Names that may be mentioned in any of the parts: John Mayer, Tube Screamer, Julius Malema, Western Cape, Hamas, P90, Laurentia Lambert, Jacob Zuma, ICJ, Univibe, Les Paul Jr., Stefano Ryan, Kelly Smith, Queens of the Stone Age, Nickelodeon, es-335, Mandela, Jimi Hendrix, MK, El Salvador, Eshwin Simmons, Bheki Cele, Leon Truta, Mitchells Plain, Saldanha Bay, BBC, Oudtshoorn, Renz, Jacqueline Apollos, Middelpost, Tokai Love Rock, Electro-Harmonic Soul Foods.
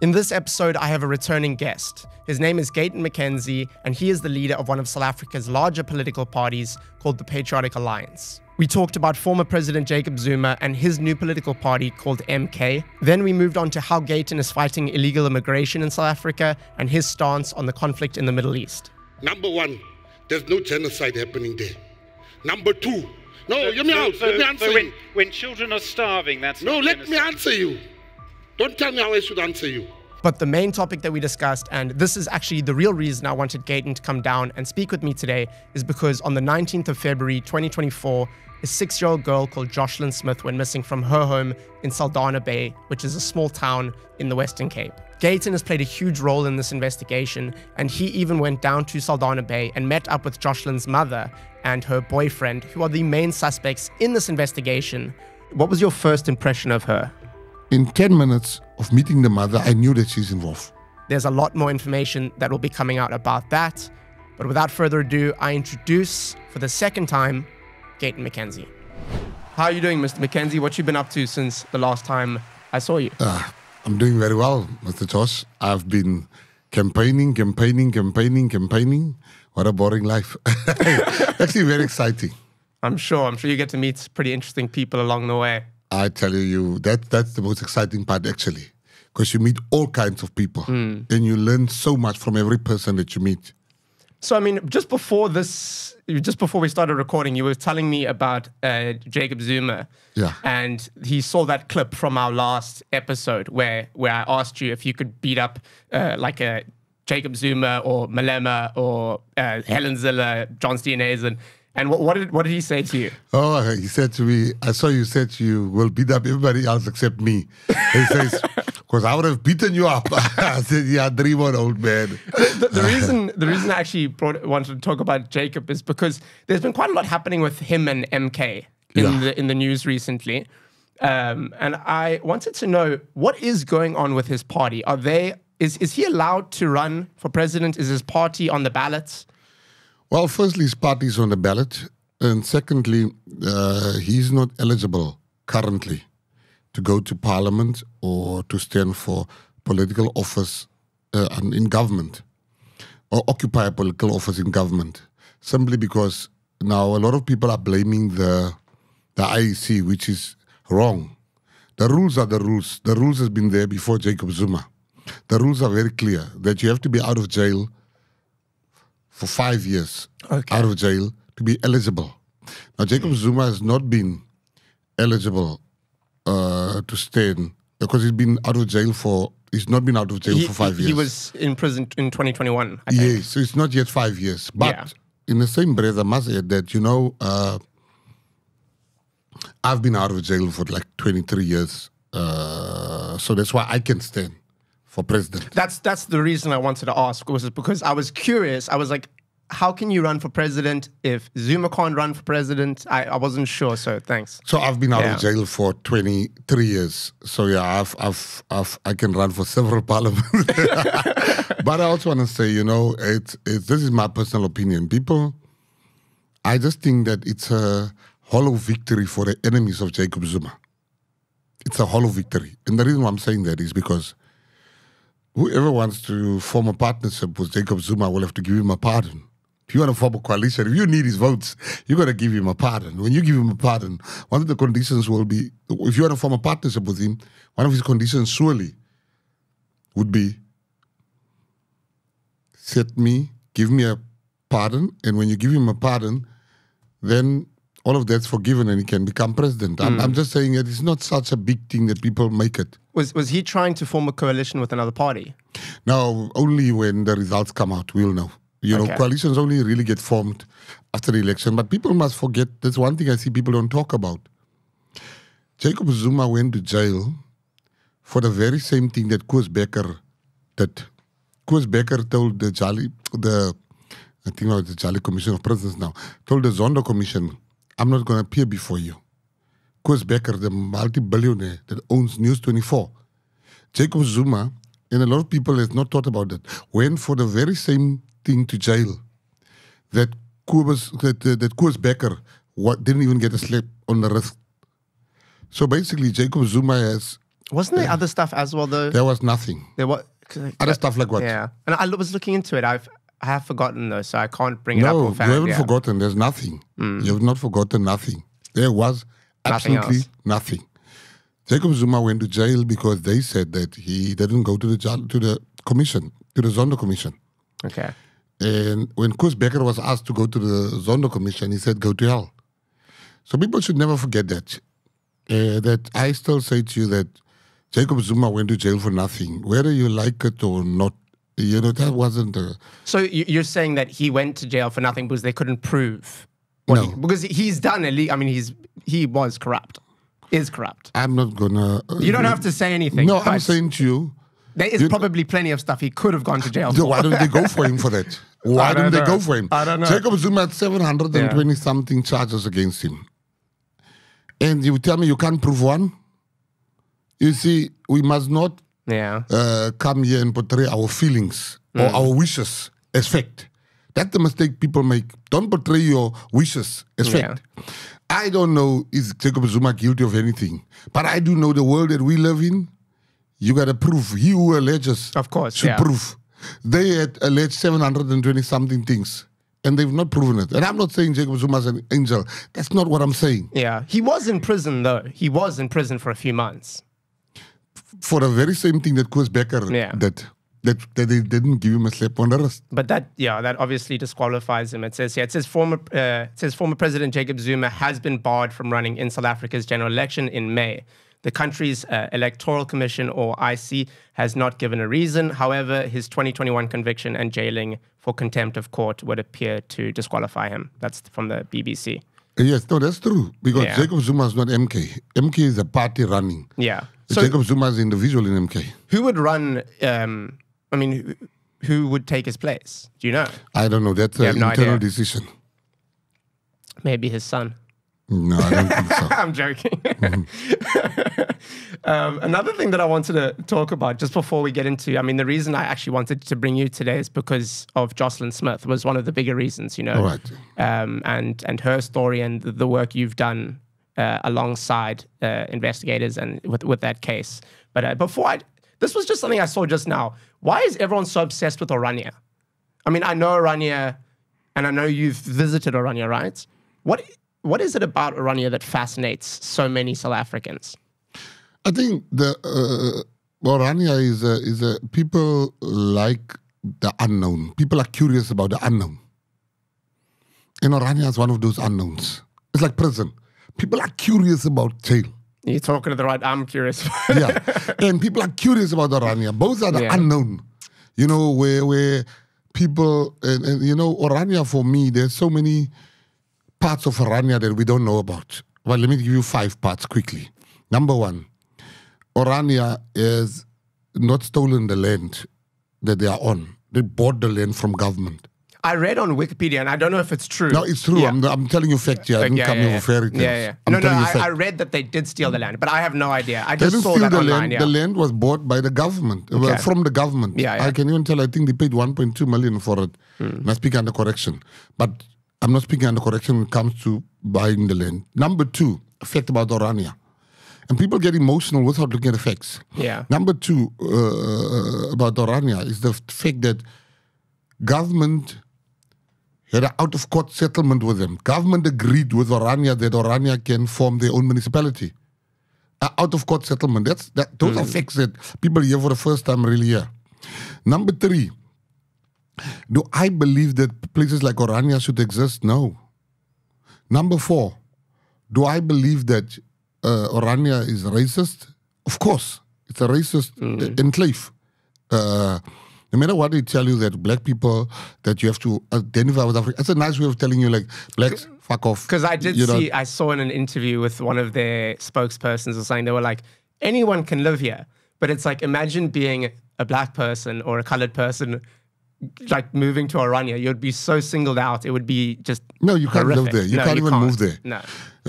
In this episode, I have a returning guest. His name is Gayton McKenzie, and he is the leader of one of South Africa's larger political parties called the Patriotic Alliance. We talked about former President Jacob Zuma and his new political party called MK. Then we moved on to how Gayton is fighting illegal immigration in South Africa and his stance on the conflict in the Middle East. Number one, there's no genocide happening there. Number two, when children are starving, that's not genocide. No, let me answer you. Don't tell me how I should answer you. But the main topic that we discussed, and this is actually the real reason I wanted Gayton to come down and speak with me today, is because on the 19th of February, 2024, a 6-year-old girl called Joshlin Smith went missing from her home in Saldanha Bay, which is a small town in the Western Cape. Gayton has played a huge role in this investigation, and he even went down to Saldanha Bay and met up with Joshlin's mother and her boyfriend, who are the main suspects in this investigation. What was your first impression of her? In 10 minutes of meeting the mother, I knew that she's involved. There's a lot more information that will be coming out about that. But without further ado, I introduce, for the second time, Gayton McKenzie. How are you doing, Mr. McKenzie? What you been up to since the last time I saw you? I'm doing very well, Mr. Tosh. I've been campaigning. What a boring life. Actually, very exciting. I'm sure you get to meet pretty interesting people along the way. I tell you, that's the most exciting part, actually, because you meet all kinds of people and you learn so much from every person that you meet. So, I mean, just before we started recording, you were telling me about Jacob Zuma. Yeah. And he saw that clip from our last episode where I asked you if you could beat up like a Jacob Zuma or Malema or Helen Zille, John Steenhuisen. And what did he say to you? Oh, he said to me, I saw you said you will beat up everybody else except me. He says, because I would have beaten you up. I said, yeah, dream on, old man. The reason I actually wanted to talk about Jacob is because there's been quite a lot happening with him and MK in the news recently. And I wanted to know, what is going on with his party? Is he allowed to run for president? Is his party on the ballots? Well, firstly, his party is on the ballot. And secondly, he's not eligible currently to go to parliament or to stand for political office in government or occupy a political office in government, simply because now a lot of people are blaming the IEC, which is wrong. The rules are the rules. The rules has been there before Jacob Zuma. The rules are very clear that you have to be out of jail for 5 years, out of jail, to be eligible. Now, Jacob Zuma has not been eligible to stand because he's been out of jail for, he's not been out of jail for 5 years. He was in prison in 2021, I think. Yes, so it's not yet 5 years. But in the same breath, I must add that, you know, I've been out of jail for like 23 years. So that's why I can stand for president. That's the reason I wanted to ask, was because I was curious. I was like, how can you run for president if Zuma can't run for president? I wasn't sure, so thanks. So I've been out of jail for 23 years. So yeah, I can run for several parliaments. But I also want to say, you know, this is my personal opinion. People, I just think that it's a hollow victory for the enemies of Jacob Zuma. It's a hollow victory. And the reason why I'm saying that is because whoever wants to form a partnership with Jacob Zuma will have to give him a pardon. If you want to form a coalition, if you need his votes, you've got to give him a pardon. When you give him a pardon, one of the conditions will be, if you want to form a partnership with him, one of his conditions surely would be, give me a pardon, and when you give him a pardon, then all of that's forgiven and he can become president. I'm just saying that it's not such a big thing that people make it. Was he trying to form a coalition with another party? No, only when the results come out, we'll know. You know, coalitions only really get formed after the election. But people must forget, that's one thing I see people don't talk about. Jacob Zuma went to jail for the very same thing that Koos Bekker did. Koos Bekker told the Jolly Commission of Prisons now, told the Zondo Commission, I'm not going to appear before you. Koos Bekker, the multi-billionaire that owns News 24. Jacob Zuma, and a lot of people have not thought about that, went for the very same thing to jail that Koos Bekker didn't even get a slap on the wrist. So basically, Jacob Zuma has Wasn't there other stuff as well, though? There was nothing. There was other stuff like what? Yeah, and I was looking into it. I have forgotten though, so I can't bring it up. No, you haven't forgotten. There's nothing. You have not forgotten nothing. There was absolutely nothing. Jacob Zuma went to jail because they said that he didn't go to the commission, to the Zondo Commission. Okay. And when Koos Bekker was asked to go to the Zondo Commission, he said, "Go to hell." So people should never forget that. That I still say to you that Jacob Zuma went to jail for nothing, whether you like it or not. You know, that wasn't a... So you're saying that he went to jail for nothing because they couldn't prove? No. Because he's done illegal. I mean, he was corrupt. Is corrupt. I'm not gonna... you don't have to say anything. No, I'm saying to you... There is probably plenty of stuff he could have gone to jail for. Why don't they go for him for that? Why don't they go for him? I don't know. Jacob Zuma had 720-something charges against him. And you tell me you can't prove one? You see, we must not... Yeah. Come here and portray our feelings or our wishes as fact. That's the mistake people make. Don't portray your wishes as fact. I don't know is Jacob Zuma guilty of anything, but I do know the world that we live in, you got to prove. He who alleges should prove. They had alleged 720-something things. And they've not proven it. And I'm not saying Jacob Zuma's an angel. That's not what I'm saying. Yeah. He was in prison, though. He was in prison for a few months. For the very same thing that Koos Bekker did, that they didn't give him a slap on the wrist. But that obviously disqualifies him. It says here, it says former President Jacob Zuma has been barred from running in South Africa's general election in May. The country's Electoral Commission, or IC, has not given a reason. However, his 2021 conviction and jailing for contempt of court would appear to disqualify him. That's from the BBC. Yes, no, that's true. Because Jacob Zuma is not MK. MK is a party running. Yeah. So Jacob Zuma is an individual in MK. Who would run, I mean, who would take his place? Do you know? I don't know. That's an internal decision. Maybe his son. No, I don't think so. I'm joking. Another thing that I wanted to talk about just before we get into, I mean, the reason I actually wanted to bring you today is because of Joshlin Smith was one of the bigger reasons, you know. All right. And her story and the work you've done alongside investigators and with that case. But this was just something I saw just now. Why is everyone so obsessed with Orania? I mean, I know Orania and I know you've visited Orania, right? What is it about Orania that fascinates so many South Africans? I think the Orania is a people like the unknown. People are curious about the unknown. And Orania is one of those unknowns. It's like prison. People are curious about jail. You're talking to the right. I'm curious. And people are curious about Orania. Both are the unknown. You know, where people, and you know, Orania for me, there's so many parts of Orania that we don't know about. Well, let me give you 5 parts quickly. Number 1, Orania has not stolen the land that they are on. They bought the land from government. I read on Wikipedia, and I don't know if it's true. No, it's true. Yeah. I'm telling you fact here. I didn't come here for fairy tales. I read that they did steal the land, but I have no idea. I just saw that online. The land was bought by the government, from the government. I can even tell, I think they paid 1.2 million for it. And I speak under correction. But I'm not speaking under correction when it comes to buying the land. Number 2, a fact about Orania. And people get emotional without looking at the facts. Yeah. Number 2 about Orania is the fact that government had an out-of-court settlement with them. Government agreed with Orania that Orania can form their own municipality. An out-of-court settlement. Those are facts that people hear for the first time really hear. Number 3, do I believe that places like Orania should exist? No. Number 4, do I believe that Orania is racist? Of course. It's a racist enclave. No matter what they tell you, that black people, that you have to identify with Africa. That's a nice way of telling you, like, blacks, fuck off. Because I did I saw in an interview with one of their spokespersons or something, they were like, anyone can live here. But it's like, imagine being a black person or a colored person like moving to Orania, you'd be so singled out. It would be just no. You can't live there. You can't even move there. No.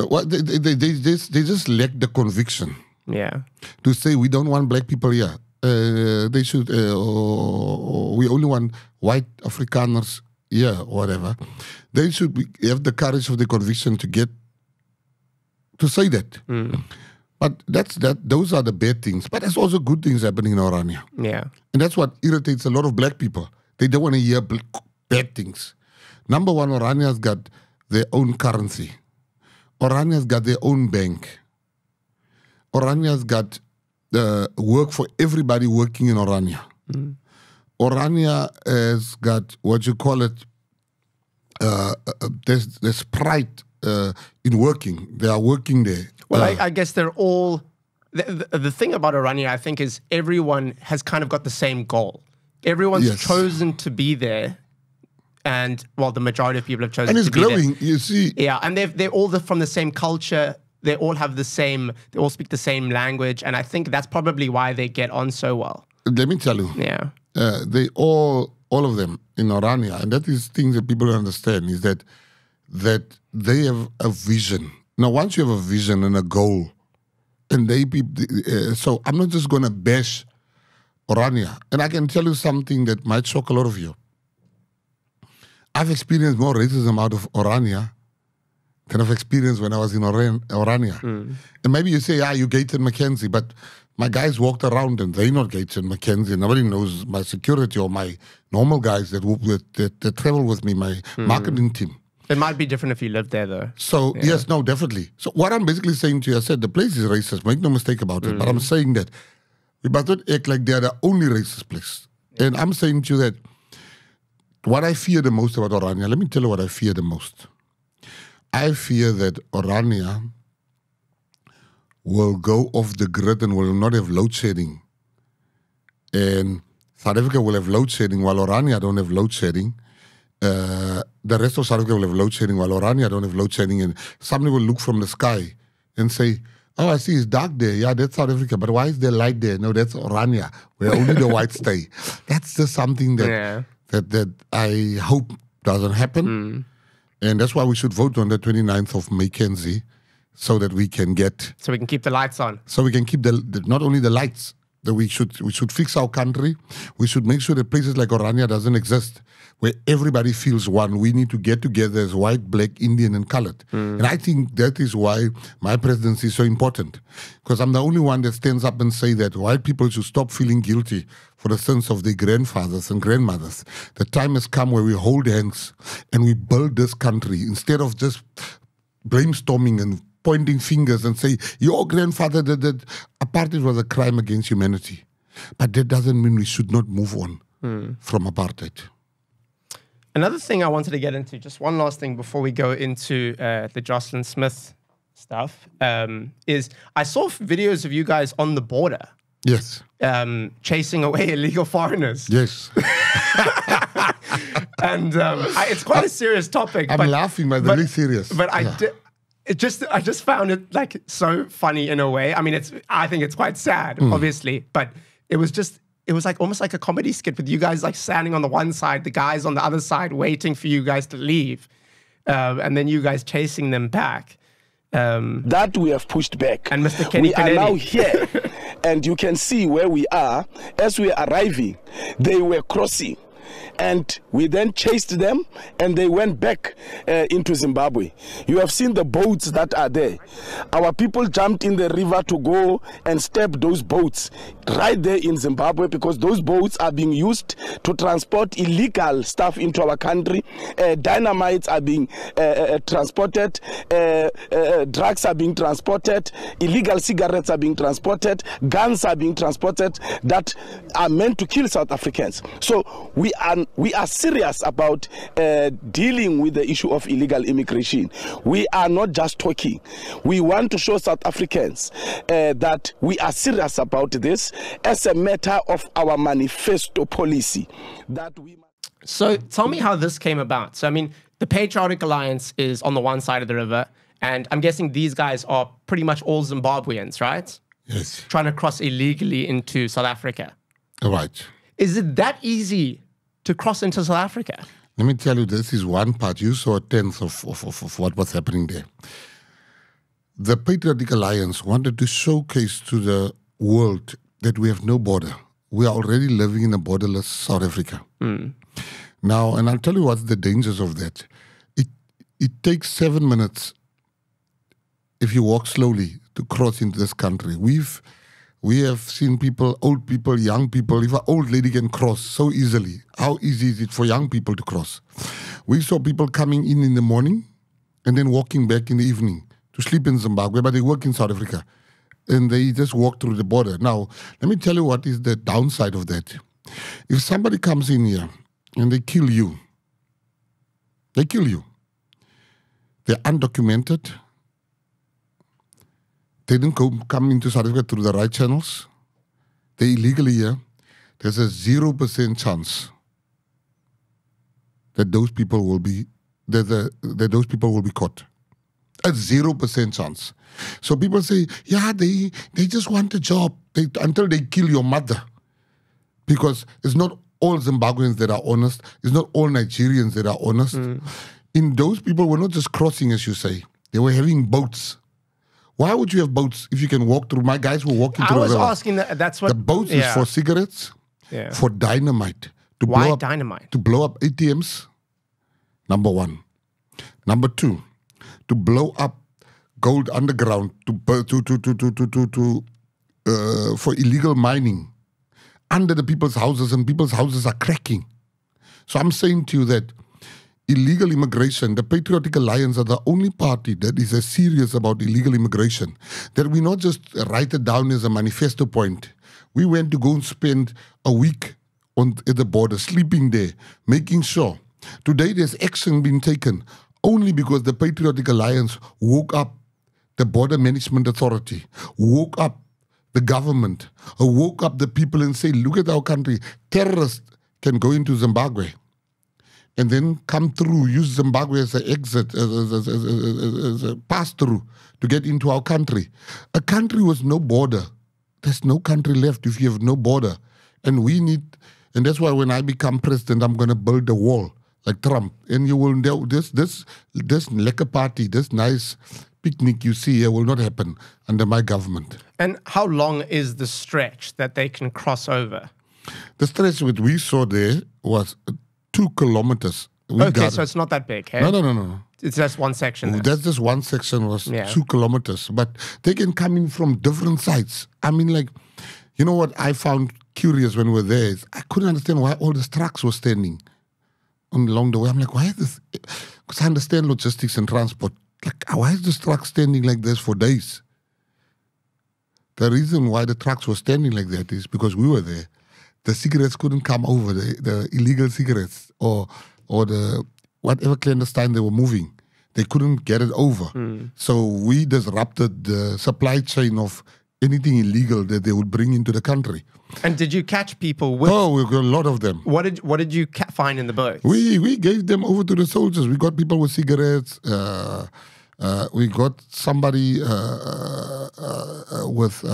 What they just lack the conviction. Yeah. To say we don't want black people here. They should. Or we only want white Afrikaners here. Whatever. They should have the courage of the conviction to say that. But those are the bad things. But there's also good things happening in Orania. Yeah. And that's what irritates a lot of black people. They don't want to hear bad things. Number one, Orania's got their own currency. Orania's got their own bank. Orania's got work for everybody working in Orania. Mm. Orania has got, what you call it, there's pride in working. They are working there. Well, I guess they're all... The thing about Orania, I think, is everyone has kind of got the same goal. Everyone's chosen to be there. And, well, the majority of people have chosen to be there. And it's glowing, you see. Yeah, and they're all from the same culture. They all have the same... They all speak the same language. And I think that's probably why they get on so well. Let me tell you. Yeah. They all of them in Orania, and that is things that people don't understand, is that they have a vision. Now, once you have a vision and a goal, and so I'm not just going to bash Orania. And I can tell you something that might shock a lot of you. I've experienced more racism out of Orania than I've experienced when I was in Orania. Mm. And maybe you say, ah, you Gayton McKenzie, but my guys walked around and they're not Gayton McKenzie. Nobody knows my security or my normal guys that travel with me, my marketing team. It might be different if you lived there, though. So, yes, no, definitely. So what I'm basically saying to you, I said the place is racist. Make no mistake about it. But I'm saying that we must not act like they are the only racist place. Yeah. And I'm saying to you that what I fear the most about Orania, let me tell you what I fear the most. I fear that Orania will go off the grid and will not have load shedding. And South Africa will have load shedding while Orania don't have load shedding. The rest of South Africa will have load shedding while Orania don't have load shedding. And somebody will look from the sky and say, oh, I see it's dark there. Yeah, that's South Africa. But why is there light there? No, that's Orania, where only the whites stay. That's just something that I hope doesn't happen. Mm. And that's why we should vote on the 29th of Mackenzie, so that we can get... So we can keep the lights on. So we can keep not only the lights, that we should fix our country. We should make sure that places like Orania doesn't exist, where everybody feels one. We need to get together as white, black, Indian, and coloured. Mm. And I think that is why my presidency is so important, because I'm the only one that stands up and say that white people should stop feeling guilty for the sins of their grandfathers and grandmothers. The time has come where we hold hands and we build this country instead of just brainstorming and pointing fingers and say, your grandfather did that. Apartheid was a crime against humanity. But that doesn't mean we should not move on from apartheid. Another thing I wanted to get into, just one last thing before we go into the Joshlin Smith stuff, is I saw videos of you guys on the border. Yes. Chasing away illegal foreigners. Yes. And it's quite a serious topic. I'm laughing, but really serious. But I just found it like so funny in a way. I mean, I think it's quite sad, obviously, but it was like almost like a comedy skit with you guys like standing on the one side, the guys on the other side waiting for you guys to leave, and then you guys chasing them back. That we have pushed back. And Mr. Kenny Peleni. We are now here, and you can see where we are. As we are arriving, they were crossing. And we then chased them, and they went back into Zimbabwe. You have seen the boats that are there. Our people jumped in the river to go and stab those boats right there in Zimbabwe, because those boats are being used to transport illegal stuff into our country. Dynamites are being transported. Drugs are being transported. Illegal cigarettes are being transported. Guns are being transported that are meant to kill South Africans. So we are serious about dealing with the issue of illegal immigration. We are not just talking. We want to show South Africans that we are serious about this as a matter of our manifesto policy. So tell me how this came about. So, I mean, the Patriotic Alliance is on the one side of the river, and I'm guessing these guys are pretty much all Zimbabweans, right? Yes. Trying to cross illegally into South Africa. Right. Is it that easy to cross into South Africa? Let me tell you, this is one part. You saw a tenth of what was happening there. The Patriotic Alliance wanted to showcase to the world that we have no border. We are already living in a borderless South Africa. Mm. Now, and I'll tell you what's the dangers of that. It takes 7 minutes, if you walk slowly, to cross into this country. We have seen people, old people, young people. If an old lady can cross so easily, how easy is it for young people to cross? We saw people coming in the morning and then walking back in the evening to sleep in Zimbabwe, but they work in South Africa. And they just walk through the border. Now, let me tell you what is the downside of that. If somebody comes in here and they kill you. They're undocumented. They didn't come into South Africa through the right channels. They're illegally here. There's a 0% chance that those people will be caught. A 0% chance. So people say, yeah, they just want a job until they kill your mother. Because it's not all Zimbabweans that are honest. It's not all Nigerians that are honest. Mm. And those people were not just crossing, as you say. They were having boats. Why would you have boats if you can walk through? My guys were walking through the river. I was asking that. That's what the boats is for cigarettes, for dynamite. Why dynamite? To blow up ATMs, number one. Number two, to blow up gold underground for illegal mining under the people's houses, and people's houses are cracking. So I'm saying to you that illegal immigration, the Patriotic Alliance are the only party that is as serious about illegal immigration, that we not just write it down as a manifesto point. We went to go and spend a week at the border, sleeping there, making sure. Today there's action being taken only because the Patriotic Alliance woke up the Border Management Authority, woke up the government, woke up the people and say, look at our country, terrorists can go into Zimbabwe and then come through, use Zimbabwe as an exit, as a pass-through to get into our country. A country with no border. There's no country left if you have no border. And we need, and that's why when I become president, I'm going to build a wall like Trump. And you will know this lekker party, this nice picnic you see here will not happen under my government. And how long is the stretch that they can cross over? The stretch that we saw there was 2 kilometers. Okay, so it's not that big, hey? No. It's just one section. That's just one section was 2 kilometers. But they can come in from different sides. I mean, like, you know what I found curious when we were there is I couldn't understand why all these trucks were standing along the way. I'm like, why is this? Because I understand logistics and transport. Like, why is this truck standing like this for days? The reason why the trucks were standing like that is because we were there. The cigarettes couldn't come over, the illegal cigarettes or the whatever clandestine they were moving. They couldn't get it over. Mm. So we disrupted the supply chain of anything illegal that they would bring into the country. And did you catch people with... Oh, we got a lot of them. What did you find in the boats? We gave them over to the soldiers. We got people with cigarettes. We got somebody with...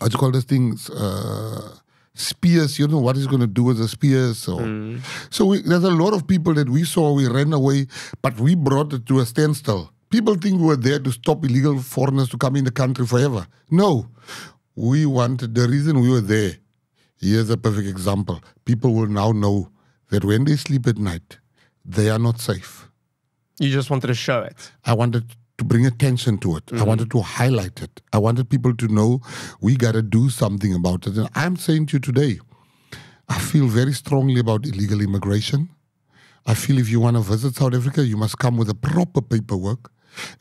I just call those things spears. You know what he's going to do with the spears. So there's a lot of people that we saw. We ran away, but we brought it to a standstill. People think we were there to stop illegal foreigners to come in the country forever. No, we wanted, the reason we were there, here's a perfect example. People will now know that when they sleep at night, they are not safe. You just wanted to show it. I wanted to bring attention to it. I wanted to highlight it. I wanted people to know we got to do something about it. And I'm saying to you today, I feel very strongly about illegal immigration. I feel if you want to visit South Africa, you must come with a proper paperwork.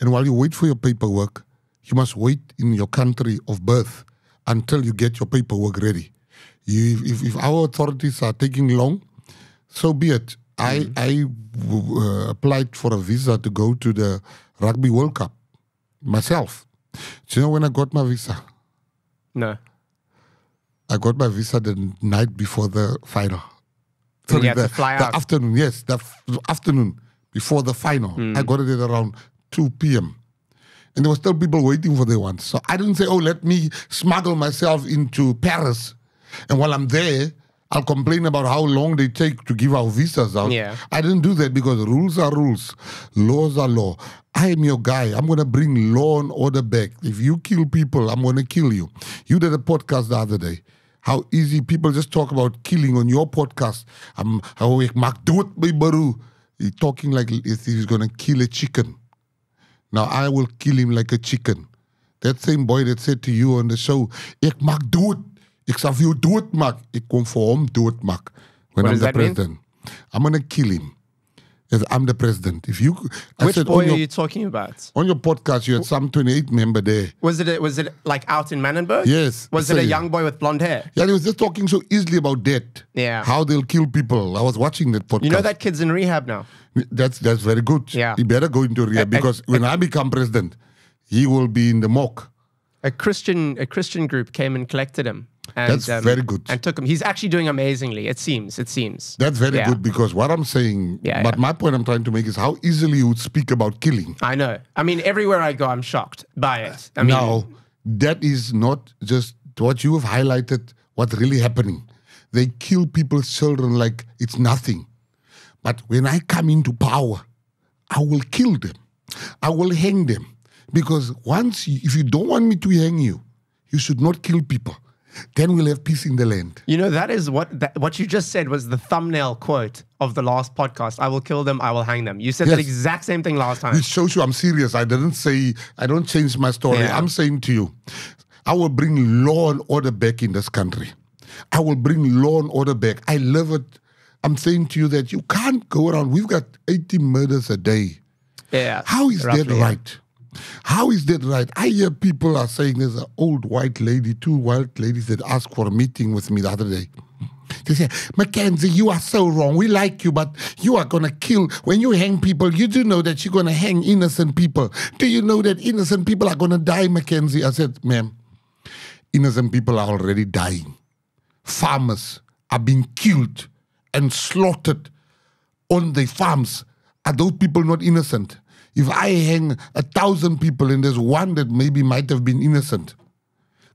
And while you wait for your paperwork, you must wait in your country of birth until you get your paperwork ready. If our authorities are taking long, so be it. I applied for a visa to go to the Rugby World Cup myself. Do you know when I got my visa? No. I got my visa the night before the final. Sorry, you had to fly out. The afternoon, yes. The afternoon before the final. I got it at around 2 p.m. And there were still people waiting for their ones. So I didn't say, oh, let me smuggle myself into Paris. And while I'm there, I'll complain about how long they take to give our visas out. Yeah. I didn't do that because rules are rules. Laws are law. I am your guy. I'm going to bring law and order back. If you kill people, I'm going to kill you. You did a podcast the other day. How easy people just talk about killing on your podcast. How Mark do it, my baru. He's talking like if he's going to kill a chicken. Now, I will kill him like a chicken. That same boy that said to you on the show, "Ik mag dood. Ik zal jou dood maak. Ik kom voor hom dood maak." When I'm the president, I'm gonna kill him. If I'm the president, if you, which boy are you talking about? On your podcast, you had some 28 member there. Was it like out in Manenberg? Yes. Was it a young boy with blonde hair? Yeah, he was just talking so easily about death. Yeah. How they'll kill people. I was watching that podcast. You know that kid's in rehab now. That's very good. Yeah. He better go into rehab because when I become president, he will be in the mock. A Christian group came and collected him. And, that's very good. And took him. He's actually doing amazingly. It seems. That's very good because what I'm saying. Yeah, but my point I'm trying to make is how easily you would speak about killing. I know. I mean, everywhere I go, I'm shocked by it. I mean, now that is not just what you have highlighted. What's really happening? They kill people's children like it's nothing. But when I come into power, I will kill them. I will hang them because if you don't want me to hang you, you should not kill people. Then we'll have peace in the land. You know, that is what you just said was the thumbnail quote of the last podcast. I will kill them, I will hang them. You said that exact same thing last time. It shows you I'm serious. I didn't say, I don't change my story. Yeah. I'm saying to you, I will bring law and order back in this country. I will bring law and order back. I love it. I'm saying to you that you can't go around. We've got 80 murders a day. Yeah. How is that right? How is that right? I hear people are saying there's an old white lady, two white ladies that asked for a meeting with me the other day. They say, "McKenzie, you are so wrong. We like you, but you are going to kill. When you hang people, you do know that you're going to hang innocent people. Do you know that innocent people are going to die, McKenzie?" I said, "Ma'am, innocent people are already dying. Farmers are being killed and slaughtered on their farms. Are those people not innocent? If I hang 1,000 people and there's one that maybe might have been innocent,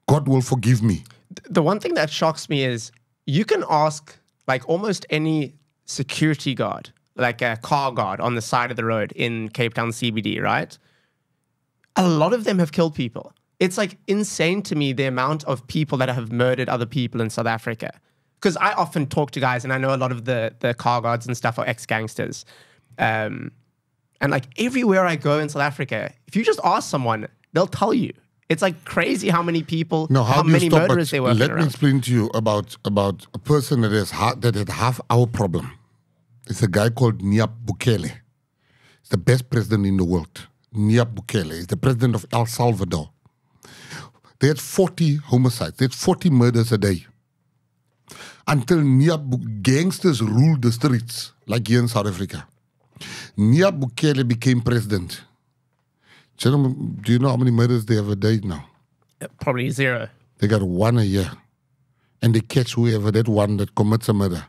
God will forgive me." The one thing that shocks me is you can ask like almost any security guard, like a car guard on the side of the road in Cape Town CBD, right? A lot of them have killed people. It's like insane to me the amount of people that have murdered other people in South Africa. Because I often talk to guys and I know a lot of the car guards and stuff are ex-gangsters. And like everywhere I go in South Africa, if you just ask someone, they'll tell you. It's like crazy how many people, how many murderers they were. Let me explain to you about a person that is that had half our problem. It's a guy called Nayib Bukele. He's the best president in the world. Nayib Bukele is the president of El Salvador. They had 40 homicides. They had 40 murders a day. Until gangsters ruled the streets, like here in South Africa. Nayib Bukele became president. Gentlemen, do you know how many murders they have a day now? Probably zero. They got one a year. And they catch whoever that one that commits a murder.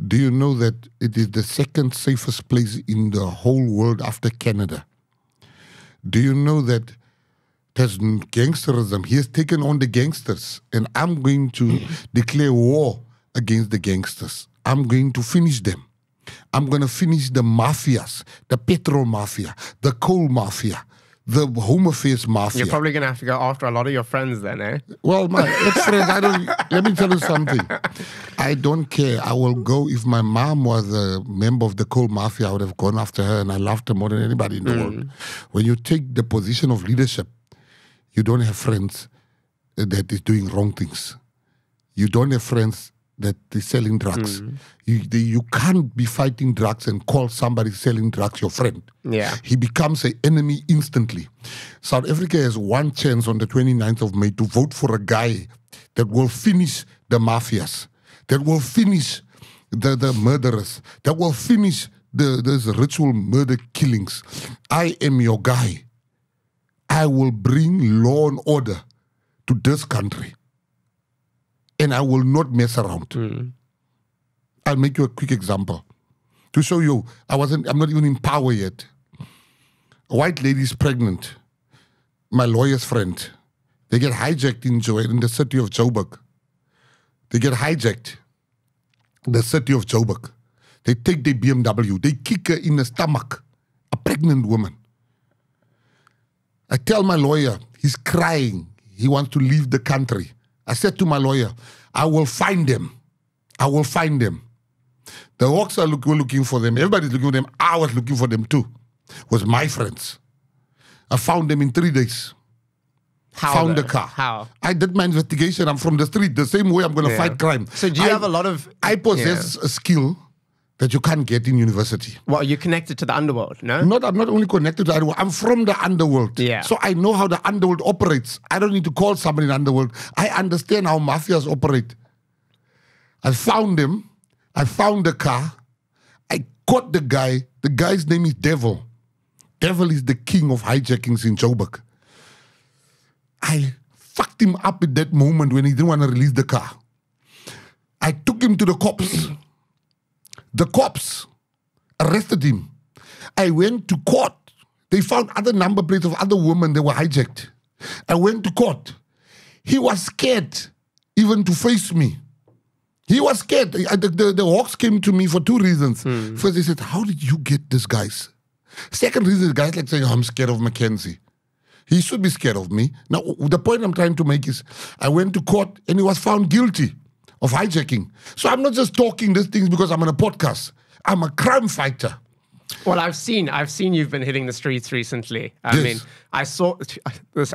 Do you know that it is the second safest place in the whole world after Canada? Do you know that there's gangsterism? He has taken on the gangsters. And I'm going to declare war against the gangsters. I'm going to finish them. I'm going to finish the mafias, the petrol mafia, the coal mafia, the home affairs mafia. You're probably going to have to go after a lot of your friends then, eh? Well, my ex-friends, I don't... Let me tell you something. I don't care. I will go... If my mom was a member of the coal mafia, I would have gone after her, and I loved her more than anybody in the world. When you take the position of leadership, you don't have friends that is doing wrong things. You don't have friends that is selling drugs. You can't be fighting drugs and call somebody selling drugs your friend. Yeah. He becomes an enemy instantly. South Africa has one chance on the 29th of May to vote for a guy that will finish the mafias, that will finish the murderers, that will finish those ritual murder killings. I am your guy. I will bring law and order to this country. And I will not mess around. I'll make you a quick example. To show you, I'm not even in power yet. A white lady is pregnant. My lawyer's friend. They get hijacked in the city of Joburg. They get hijacked in the city of Joburg. They take their BMW. They kick her in the stomach. A pregnant woman. I tell my lawyer, he's crying. He wants to leave the country. I said to my lawyer, "I will find them. I will find them." The Hawks were looking for them. Everybody's looking for them. I was looking for them too. It was my friends. I found them in 3 days. How? I did my investigation. I'm from the street. The same way I'm going to fight crime. So do you have a lot of... I possess a skill that you can't get in university. Well, you're connected to the underworld, no? I'm not only connected to the underworld. I'm from the underworld. Yeah. So I know how the underworld operates. I don't need to call somebody in the underworld. I understand how mafias operate. I found him. I found the car. I caught the guy. The guy's name is Devil. Devil is the king of hijackings in Joburg. I fucked him up at that moment when he didn't want to release the car. I took him to the cops. The cops arrested him. I went to court. They found other number plates of other women that were hijacked. I went to court. He was scared even to face me. He was scared. The hawks came to me for two reasons. First, they said, how did you get these guys? Second reason, the guys like saying, I'm scared of McKenzie. He should be scared of me. Now, the point I'm trying to make is I went to court and he was found guilty of hijacking. So I'm not just talking these things because I'm on a podcast. I'm a crime fighter. Well, I've seen you've been hitting the streets recently. I mean, I saw, this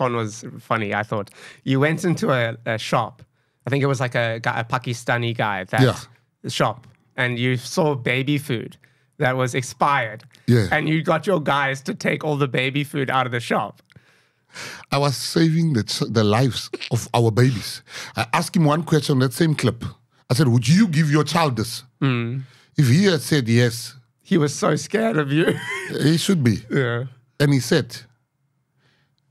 one was funny, I thought. You went into a shop. I think it was like a Pakistani guy, that shop. And you saw baby food that was expired. Yeah. And you got your guys to take all the baby food out of the shop. I was saving the lives of our babies. I asked him one question on that same clip. I said, would you give your child this? If he had said yes. He was so scared of you. He should be. Yeah. And he said,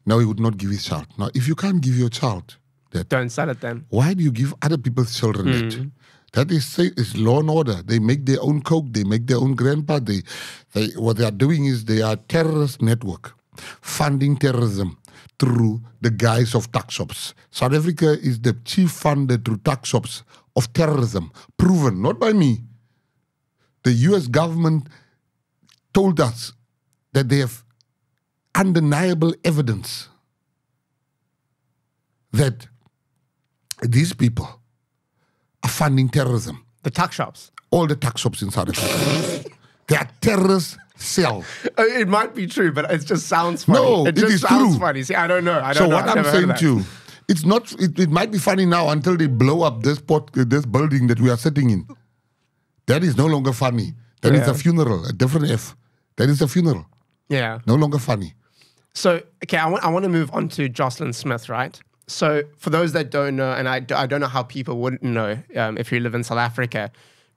no, he would not give his child. Now, if you can't give your child that, don't sell it then. Why do you give other people's children that? That is law and order. They make their own coke. They make their own grandpa. What they are doing is they are a terrorist network funding terrorism through the guise of tax shops. South Africa is the chief funder through tax shops of terrorism. Proven, not by me. The US government told us that they have undeniable evidence that these people are funding terrorism. The tax shops? All the tax shops in South Africa. They are terrorist cells. It might be true, but it just sounds funny. No, it just sounds funny. See, I don't know. So what I'm saying to you, it's not. It might be funny now until they blow up this building that we are sitting in. That is no longer funny. That is a funeral, a different F. That is a funeral. Yeah. No longer funny. So, okay, I want to move on to Joshlin Smith, right? So for those that don't know, and I don't know how people wouldn't know if you live in South Africa,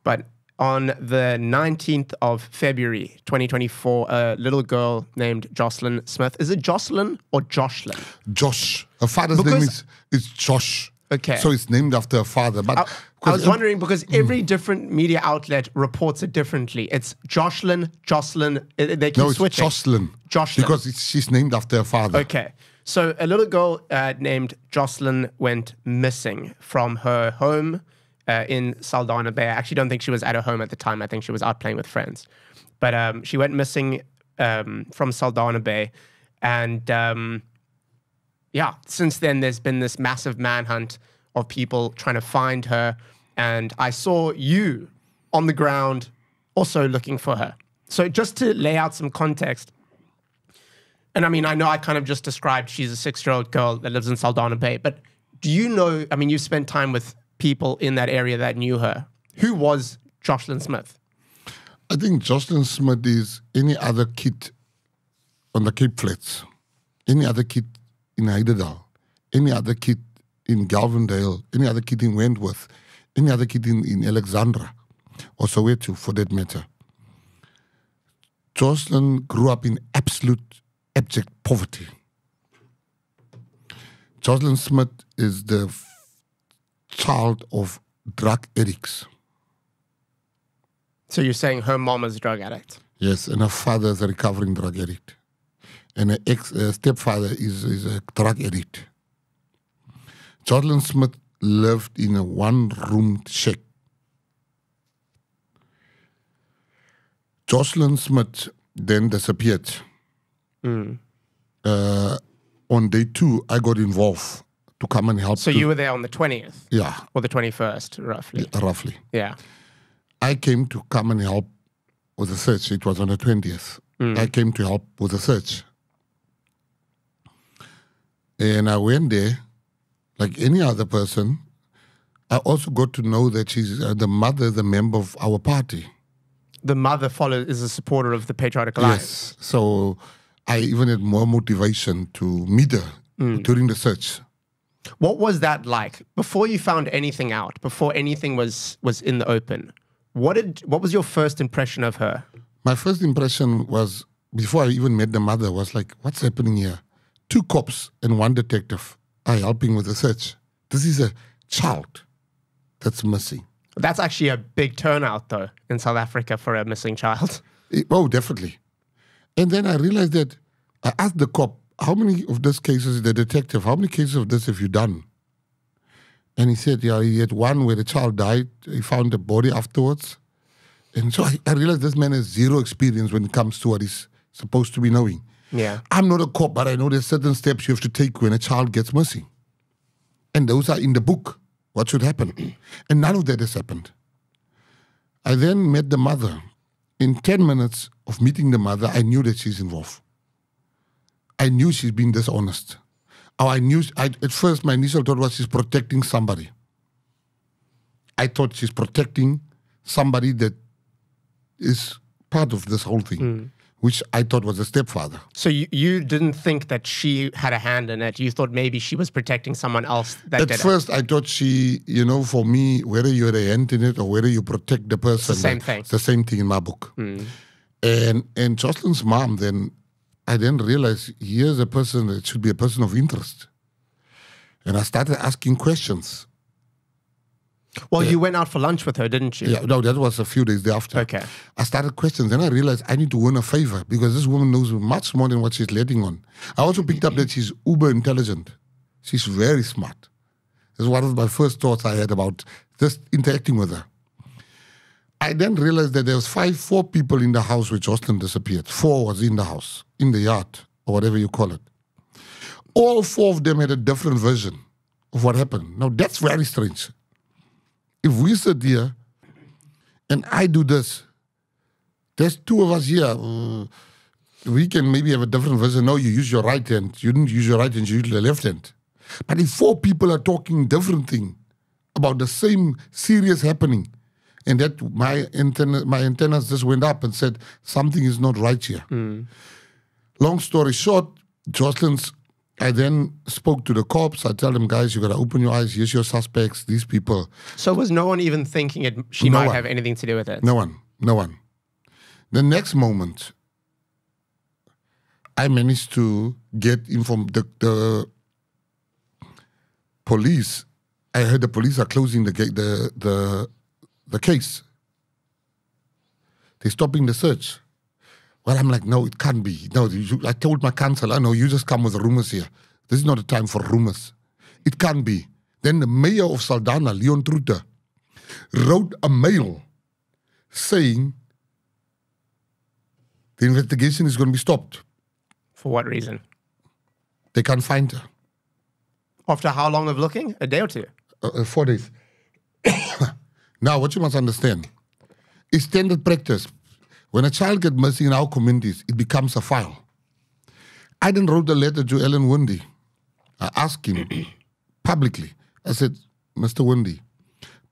but on the 19th of February, 2024, a little girl named Joshlin Smith. Is it Joshlin or Joshlin? Josh. Her father's name is Josh. Okay. So it's named after her father. But I was wondering, because every different media outlet reports it differently. It's Joshlin, Joshlin. They keep switching. No, it's Joshlin. Joshlin. Because she's named after her father. Okay. So a little girl named Joshlin went missing from her home in Saldanha Bay. I actually don't think she was at her home at the time. I think she was out playing with friends. But she went missing from Saldanha Bay. And yeah, since then there's been this massive manhunt of people trying to find her. And I saw you on the ground also looking for her. So just to lay out some context, and I mean, I know I kind of just described she's a 6-year-old girl that lives in Saldanha Bay, but do you know, I mean, you spent time with people in that area that knew her. Who was Joshlin Smith? I think Joshlin Smith is any other kid on the Cape Flats, any other kid in Heidedal, any other kid in Galvandale, any other kid in Wentworth, any other kid in Alexandra, or Soweto for that matter. Joshlin grew up in absolute abject poverty. Joshlin Smith is the child of drug addicts. So you're saying her mom is a drug addict? Yes, and her father is a recovering drug addict. And her stepfather is a drug addict. Joshlin Smith lived in a one-room shack. Joshlin Smith then disappeared. On day 2, I got involved to come and help. So you were there on the 20th? Yeah. Or the 21st, roughly? Yeah, roughly. Yeah. I came to come and help with the search. It was on the 20th. I came to help with the search. And I went there, like any other person. I also got to know that she's the mother, the member of our party. The mother is a supporter of the Patriotic Alliance. Yes. So I even had more motivation to meet her during the search. What was that like? Before you found anything out, before anything was in the open, what was your first impression of her? My first impression was, before I even met the mother, was like, what's happening here? Two cops and one detective are helping with the search. This is a child that's missing. That's actually a big turnout, though, in South Africa for a missing child. Oh, definitely. And then I realized that I asked the cop, how many of these cases, the detective, how many cases of this have you done? And he said, yeah, he had one where the child died. He found the body afterwards. And so I realized this man has zero experience when it comes to what he's supposed to be knowing. Yeah. I'm not a cop, but I know there's certain steps you have to take when a child gets missing. And those are in the book. What should happen? And none of that has happened. I then met the mother. In 10 minutes of meeting the mother, I knew that she's involved. I knew she's been dishonest. At first, my initial thought was she's protecting somebody. I thought she's protecting somebody that is part of this whole thing, which I thought was a stepfather. So you didn't think that she had a hand in it? You thought maybe she was protecting someone else that did it? At first, I thought she, you know, for me, whether you had a hand in it or whether you protect the person, it's the same thing. It's the same thing in my book. And Joslin's mom then, I didn't realize here's a person that should be a person of interest. And I started asking questions. Well, you went out for lunch with her, didn't you? Yeah, no, that was a few days after. Okay. I started questions, then I realized I need to win a favor because this woman knows much more than what she's letting on. I also picked up that she's uber intelligent. She's very smart. That's one of my first thoughts I had about just interacting with her. I then realized that there was four people in the house where Joshlin disappeared. Four was in the house, in the yard, or whatever you call it. All four of them had a different version of what happened. Now, that's very strange. If we sit here and I do this, there's two of us here. We can maybe have a different version. No, you use your right hand. You didn't use your right hand, you used the left hand. But if four people are talking different thing about the same serious happening, and that my antennas just went up and said, something is not right here. Long story short, I then spoke to the cops. I tell them, guys, you got to open your eyes. Here's your suspects, these people. So was no one even thinking she might have anything to do with it? No one. No one. The next moment, I managed to get in from the police. I heard the police are closing the case. They're stopping the search. Well, I'm like, no, it can't be. No, I told my counsel, I know you just come with rumors here. This is not a time for rumors. It can't be. Then the mayor of Saldanha, Leon Truta, wrote a mail saying the investigation is going to be stopped. For what reason? They can't find her. After how long of looking? A day or two? 4 days. Now, what you must understand is standard practice. When a child gets missing in our communities, it becomes a file. I then wrote a letter to Ellen Wendy. I asked him publicly. I said, Mr. Wendy,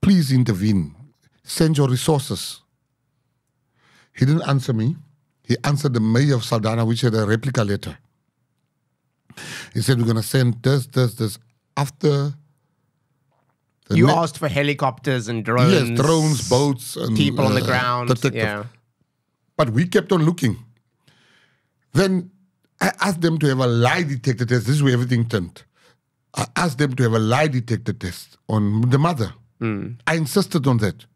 please intervene. Send your resources. He didn't answer me. He answered the mayor of Saldanha, which had a replica letter. He said, we're going to send this. After... You asked for helicopters and drones. Yes, drones, boats. And people on the ground. Yeah. But we kept on looking. Then I asked them to have a lie detector test. This is where everything turned. I asked them to have a lie detector test on the mother. I insisted on that.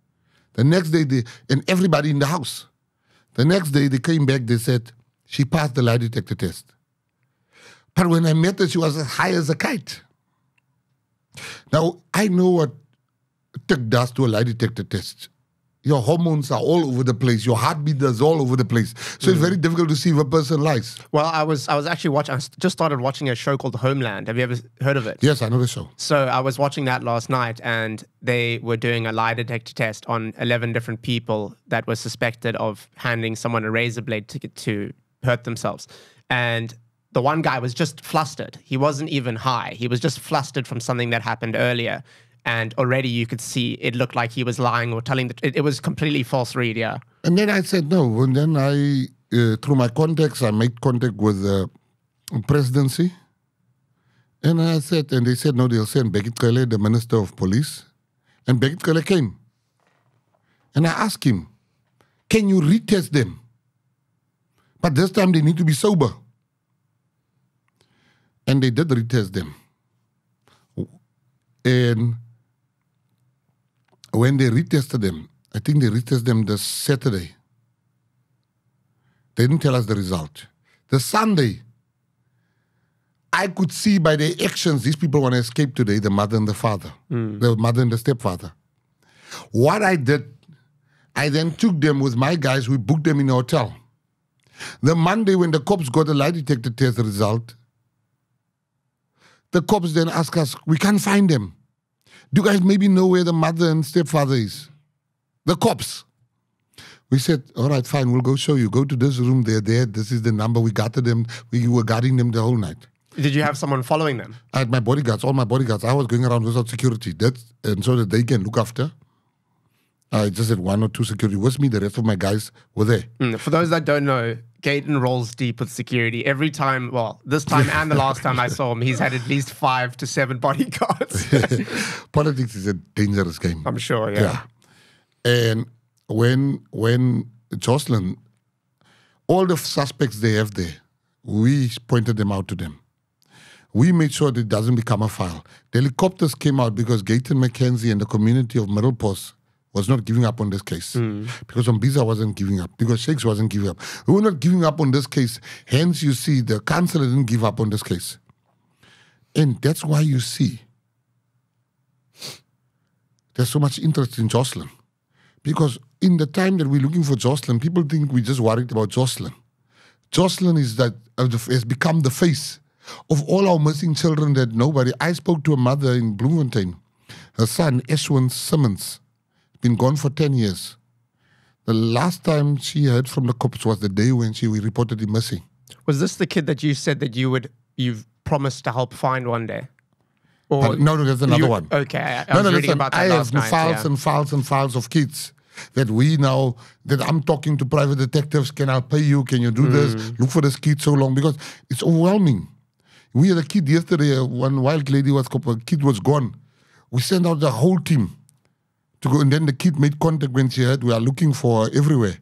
The next day, and everybody in the house. The next day they came back, they said, she passed the lie detector test. But when I met her, she was as high as a kite. Now, I know what tick does to a lie detector test. Your hormones are all over the place. Your heartbeat is all over the place. So it's very difficult to see if a person lies. Well, I was actually watching, I just started watching a show called Homeland. Have you ever heard of it? Yes, I know the show. So I was watching that last night and they were doing a lie detector test on 11 different people that were suspected of handing someone a razor blade to hurt themselves. And the one guy was just flustered. He wasn't even high. He was just flustered from something that happened earlier. And already you could see it looked like he was lying or telling the truth. It was completely false read, yeah. And then I said no. And then I, through my contacts, I made contact with the presidency. And I said, and they said, no, they'll send Bheki Cele, the Minister of Police. And Bheki Cele came. And I asked him, can you retest them? But this time they need to be sober. And they did retest them. And when they retested them, I think they retested them the Saturday. They didn't tell us the result. The Sunday, I could see by their actions, these people want to escape today, the mother and the father, the mother and the stepfather. What I did, I then took them with my guys, we booked them in a hotel. The Monday when the cops got the lie detector test result, the cops then asked us, we can't find them. Do you guys maybe know where the mother and stepfather is? The cops. We said, all right, fine, we'll go show you. Go to this room, they're there. This is the number. We got to them. We were guarding them the whole night. Did you have someone following them? I had my bodyguards, all my bodyguards. I was going around without security. And so that they can look after. I just had one or two security with me. The rest of my guys were there. For those that don't know, Gayton rolls deep with security. Every time, well, this time and the last time I saw him, he's had at least 5 to 7 bodyguards. Politics is a dangerous game. I'm sure, yeah. And when Joshlin, all the suspects they have there, we pointed them out to them. We made sure that it doesn't become a file. The helicopters came out because Gayton McKenzie and the community of Middelpost was not giving up on this case. Because Mbiza wasn't giving up, because Shakes wasn't giving up. We were not giving up on this case. Hence, you see, the councillor didn't give up on this case. And that's why you see there's so much interest in Joshlin. Because in the time that we're looking for Joshlin, people think we're just worried about Joshlin. Joshlin is that, has become the face of all our missing children that nobody... I spoke to a mother in Bloemfontein. Her son, Eshwin Simmons, been gone for 10 years. The last time she heard from the cops was the day when she reported him missing. Was this the kid that you said that you've promised to help find one day? Or no, there's another one. Okay, I have files and files of kids that we now, that I'm talking to private detectives, can I pay you, can you do this? Look for this kid so long, because it's overwhelming. We had a kid yesterday, one wild lady was, a kid was gone. We sent out the whole team. To go, and then the kid made contact when she heard we are looking for everywhere.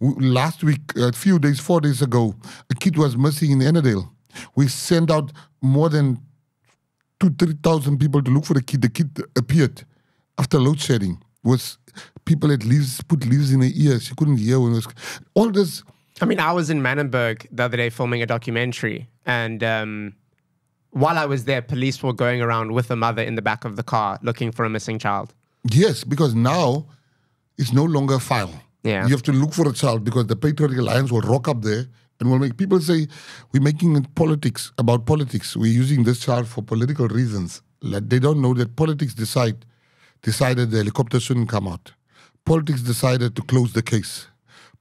Last week, a few days, 4 days ago, a kid was missing in Annadale. We sent out more than 2,000 to 3,000 people to look for the kid. The kid appeared after load shedding. Was people had leaves, put leaves in her ear. She couldn't hear when it was all this. I mean, I was in Manenberg the other day filming a documentary, and while I was there, police were going around with a mother in the back of the car looking for a missing child. Yes, because now it's no longer a file. Yeah. You have to look for a child because the Patriotic Alliance will rock up there and will make people say, we're making it politics about politics. We're using this child for political reasons. Like they don't know that politics decided the helicopter shouldn't come out. Politics decided to close the case.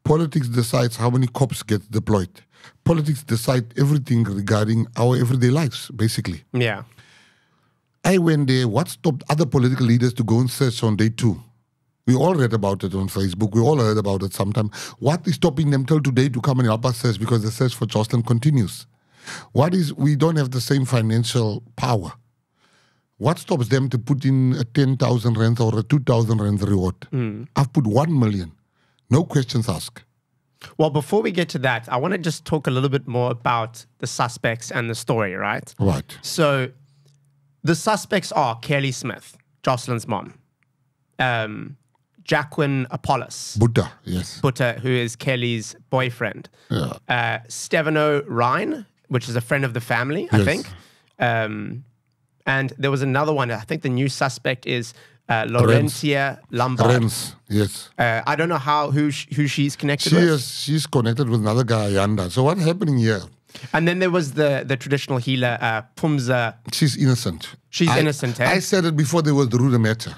Politics decides how many cops get deployed. Politics decide everything regarding our everyday lives, basically. Yeah. I went there, what stopped other political leaders to go and search on day 2? We all read about it on Facebook. We all heard about it sometime. What is stopping them till today to come and help us search? Because the search for Joshlin continues. We don't have the same financial power. What stops them to put in a 10,000 rand or a 2,000 rand reward? I've put 1 million. No questions asked. Well, before we get to that, I want to just talk a little bit more about the suspects and the story, right? Right. So... the suspects are Kelly Smith, Joshlin's mom, Jacqueline Apollos. Buddha, yes. Buddha, who is Kelly's boyfriend. Yeah. Stefano Ryan, which is a friend of the family, yes. I think. And there was another one. I think the new suspect is Laurentia Lambert. Renz, yes. I don't know who she's connected with. She's connected with another guy, Yanda. So what's happening here? And then there was the traditional healer, Pumza. She's innocent. She's innocent, eh? I said it before there was the rudimentor.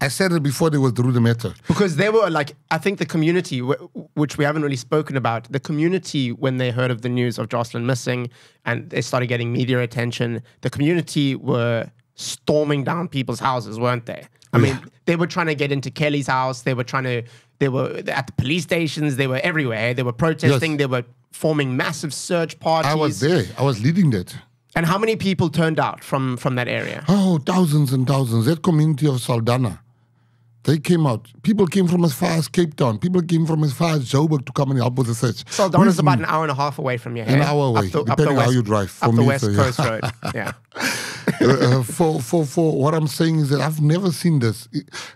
I said it before there was the Rudimental. Because they were like, I think the community, which we haven't really spoken about, the community, when they heard of the news of Joshlin missing and they started getting media attention, the community were storming down people's houses, weren't they? I mean, they were trying to get into Kelly's house. They were trying to, they were at the police stations. They were everywhere. They were protesting. Yes. They were forming massive search parties. I was there. I was leading that. And how many people turned out from that area? Oh, thousands and thousands. That community of Saldanha, they came out. People came from as far as Cape Town. People came from as far as Joburg to come and help with the search. Saldanha is about an hour and a half away from your head. An hour away, depending on how you drive. For me, the West Coast Road, yeah. For what I'm saying is that I've never seen this.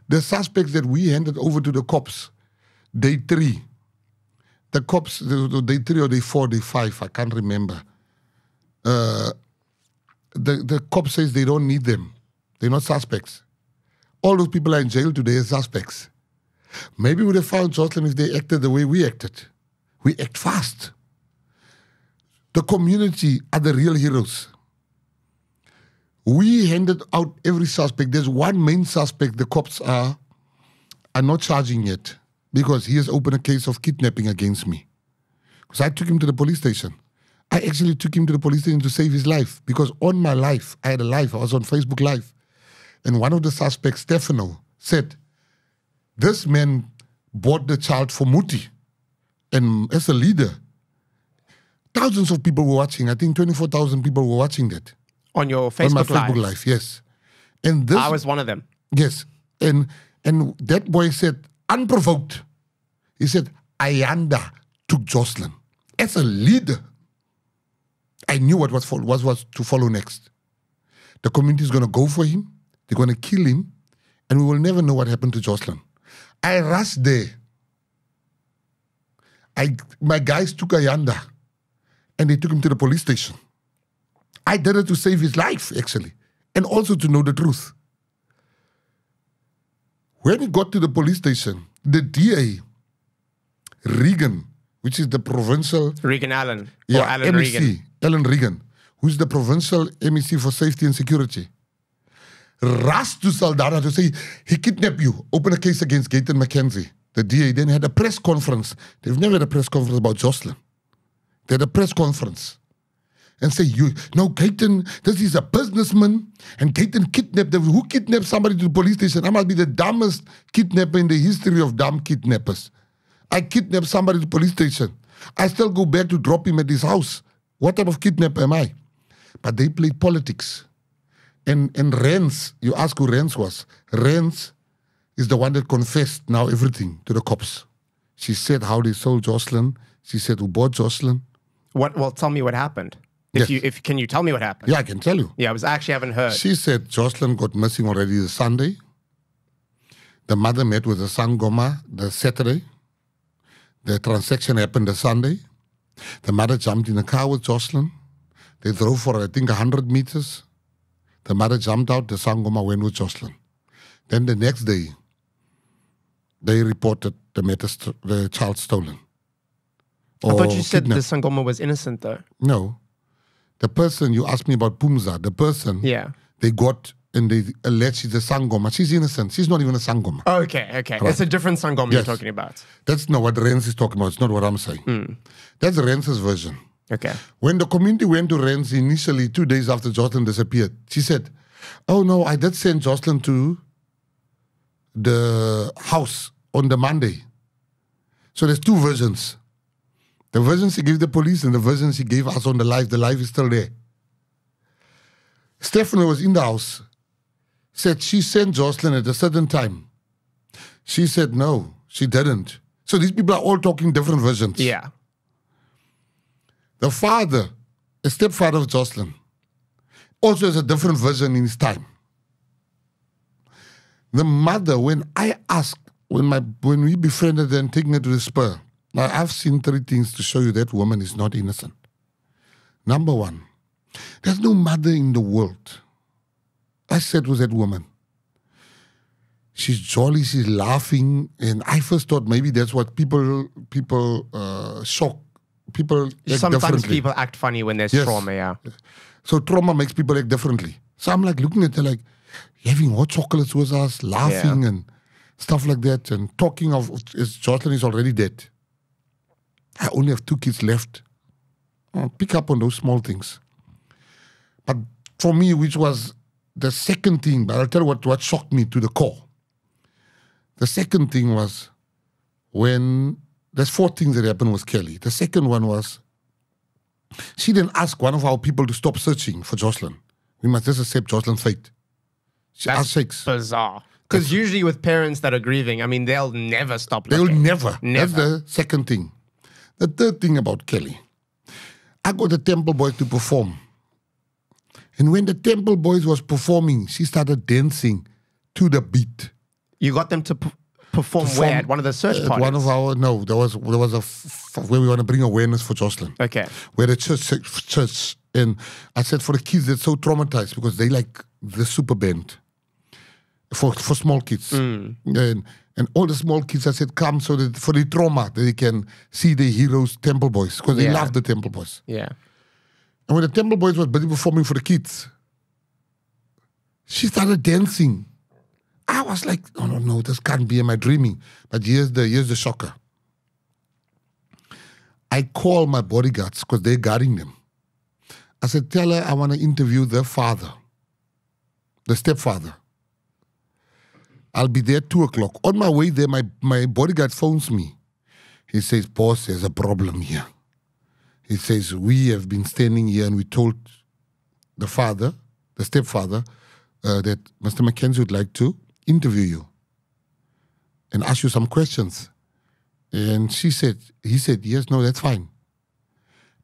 The suspects that we handed over to the cops, day three. The cops, day three or day four, day five, I can't remember. The cop says they don't need them. They're not suspects. All those people are in jail today as suspects. Maybe we would have found Joshlin if they acted the way we acted. We act fast. The community are the real heroes. We handed out every suspect. There's one main suspect the cops are not charging yet because he has opened a case of kidnapping against me. Because I took him to the police station. I actually took him to the police station to save his life because on my life, I had a life, I was on Facebook Live. And one of the suspects, Stefano, said, this man bought the child for Muti. And as a leader, thousands of people were watching. I think 24,000 people were watching that. On your Facebook Live? On my Facebook Live, yes. And this, I was one of them. Yes. And that boy said, unprovoked, he said, Yanda took Joshlin. As a leader, I knew what was to follow next. The community is going to go for him. They're going to kill him. And we will never know what happened to Joshlin. I rushed there. My guys took Yanda and they took him to the police station. I did it to save his life, actually. And also to know the truth. When he got to the police station, the DA, Reagan, which is the provincial... Reagan Allen. Yeah, or Allen MEC, Reagan. Ellen Reagan, who is the provincial MEC for safety and security, rushed to Saldanha to say, he kidnapped you. Open a case against Gayton McKenzie. The DA then had a press conference. They've never had a press conference about Joshlin. They had a press conference. And say, you know, Gayton, this is a businessman, and Gayton kidnapped them. Who kidnapped somebody to the police station? I must be the dumbest kidnapper in the history of dumb kidnappers. I kidnapped somebody to the police station. I still go back to drop him at his house. What type of kidnapper am I? But they played politics. And Renz, you ask who Renz was. Renz is the one that confessed now everything to the cops. She said how they sold Joshlin. She said who bought Joshlin. What? Well, tell me what happened. If yes. Can you tell me what happened? Yeah, I can tell you. Yeah, I actually haven't heard. She said Joshlin got missing already the Sunday. The mother met with the Sangoma the Saturday. The transaction happened the Sunday. The mother jumped in a car with Joshlin. They drove for, I think, 100 meters. The mother jumped out. The Sangoma went with Joshlin. Then the next day, they reported the child stolen. Or but you said kidnapped. The Sangoma was innocent, though. No. The person, you asked me about Pumza, the person they got and they alleged she's a Sangoma. She's innocent. She's not even a Sangoma. Okay, okay. Right. It's a different Sangoma you're talking about. That's not what Renz is talking about. It's not what I'm saying. Mm. That's Renz's version. Okay. When the community went to Renz initially, 2 days after Joshlin disappeared, she said, oh no, I did send Joshlin to the house on the Monday. So there's two versions. The version she gave the police and the version she gave us on the live. The live is still there. Stefano was in the house, said she sent Joshlin at a certain time. She said no, she didn't. So these people are all talking different versions. Yeah. The father, the stepfather of Joshlin, also has a different version in his time. The mother, when I asked, when we befriended her and taken her to the spur, now, I've seen three things to show you that woman is not innocent. Number one, there's no mother in the world. I sat with that woman. She's jolly, she's laughing, and I first thought maybe that's what people shock. People act differently. Sometimes people act funny when there's trauma, yeah. So trauma makes people act differently. So I'm like looking at her like, having hot chocolates with us, laughing and stuff like that, and talking of Joshlin is already dead. I only have 2 kids left. Pick up on those small things. But for me, which was the second thing, but I'll tell you what shocked me to the core. The second thing was when, there's 4 things that happened with Kelly. The second one was, she didn't ask one of our people to stop searching for Joshlin. We must just accept Joshlin's fate. She asked bizarre. Because usually with parents that are grieving, I mean, they'll never stop looking. They'll never. That's the second thing. The third thing about Kelly, I got the Temple Boys to perform. And when the Temple Boys was performing, she started dancing to the beat. You got them to perform where? At one of the search parties? One of our, no, there was where we want to bring awareness for Joshlin. Okay. Where the church, and I said for the kids that's so traumatized because they like the super band. For small kids. Mm. And all the small kids, I said, come so that for the trauma, they can see the heroes, Temple Boys, because they love the Temple Boys. Yeah. And when the Temple Boys was busy performing for the kids, she started dancing. I was like, oh, no, this can't be, am I dreaming? But here's the shocker. I call my bodyguards because they're guarding them. I said, tell her I want to interview their father, the stepfather. I'll be there at 2 o'clock. On my way there, my bodyguard phones me. He says, boss, there's a problem here. He says, we have been standing here and we told the father, the stepfather, that Mr. McKenzie would like to interview you and ask you some questions. And he said, yes, no, that's fine.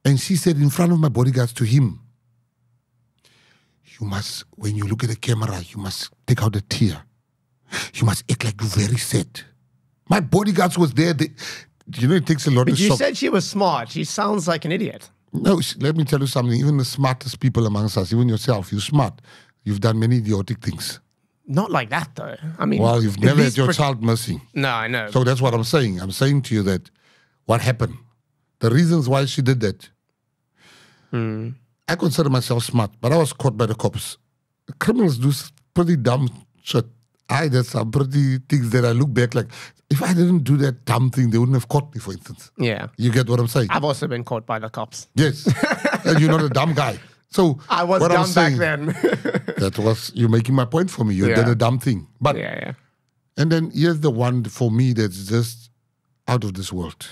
And she said in front of my bodyguards to him, you must, when you look at the camera, you must take out a tear. You must act like you're very sad. My bodyguards was there. It takes a lot of shock. But you said she was smart. She sounds like an idiot. No, let me tell you something. Even the smartest people amongst us, even yourself, you're smart. You've done many idiotic things. Not like that, though. I mean, well, you've never had your child missing. No, I know. So that's what I'm saying. I'm saying to you that what happened, the reasons why she did that. Mm. I consider myself smart, but I was caught by the cops. Criminals do pretty dumb shit. I did some pretty things that I look back like, if I didn't do that dumb thing, they wouldn't have caught me, for instance. Yeah. You get what I'm saying? I've also been caught by the cops. Yes. And you're not a dumb guy. So I was dumb back then. That was, you're making my point for me. You did a dumb thing. But, yeah. And then here's the one for me that's just out of this world.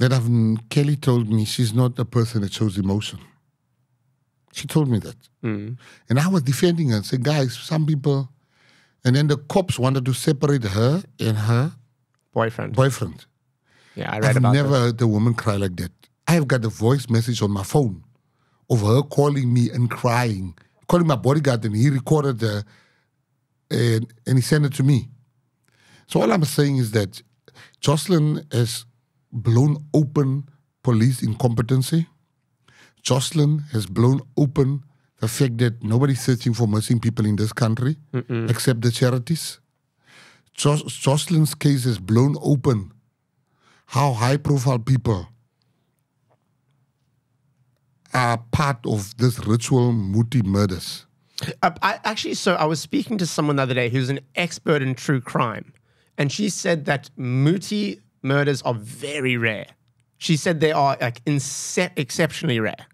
Kelly told me she's not a person that shows emotion. She told me that. Mm. And I was defending her and said, guys, some people... And then the cops wanted to separate her and her... Boyfriend. Yeah, I read about that. I've never heard a woman cry like that. I've got a voice message on my phone of her calling me and crying. Calling my bodyguard, and he recorded her and he sent it to me. So all I'm saying is that Joshlin has blown open police incompetency. Joshlin has blown open the fact that nobody's searching for missing people in this country except the charities. Joshlin's case has blown open how high-profile people are part of this ritual Muti murders. I was speaking to someone the other day who's an expert in true crime, and she said that Muti murders are very rare. She said they are like exceptionally rare.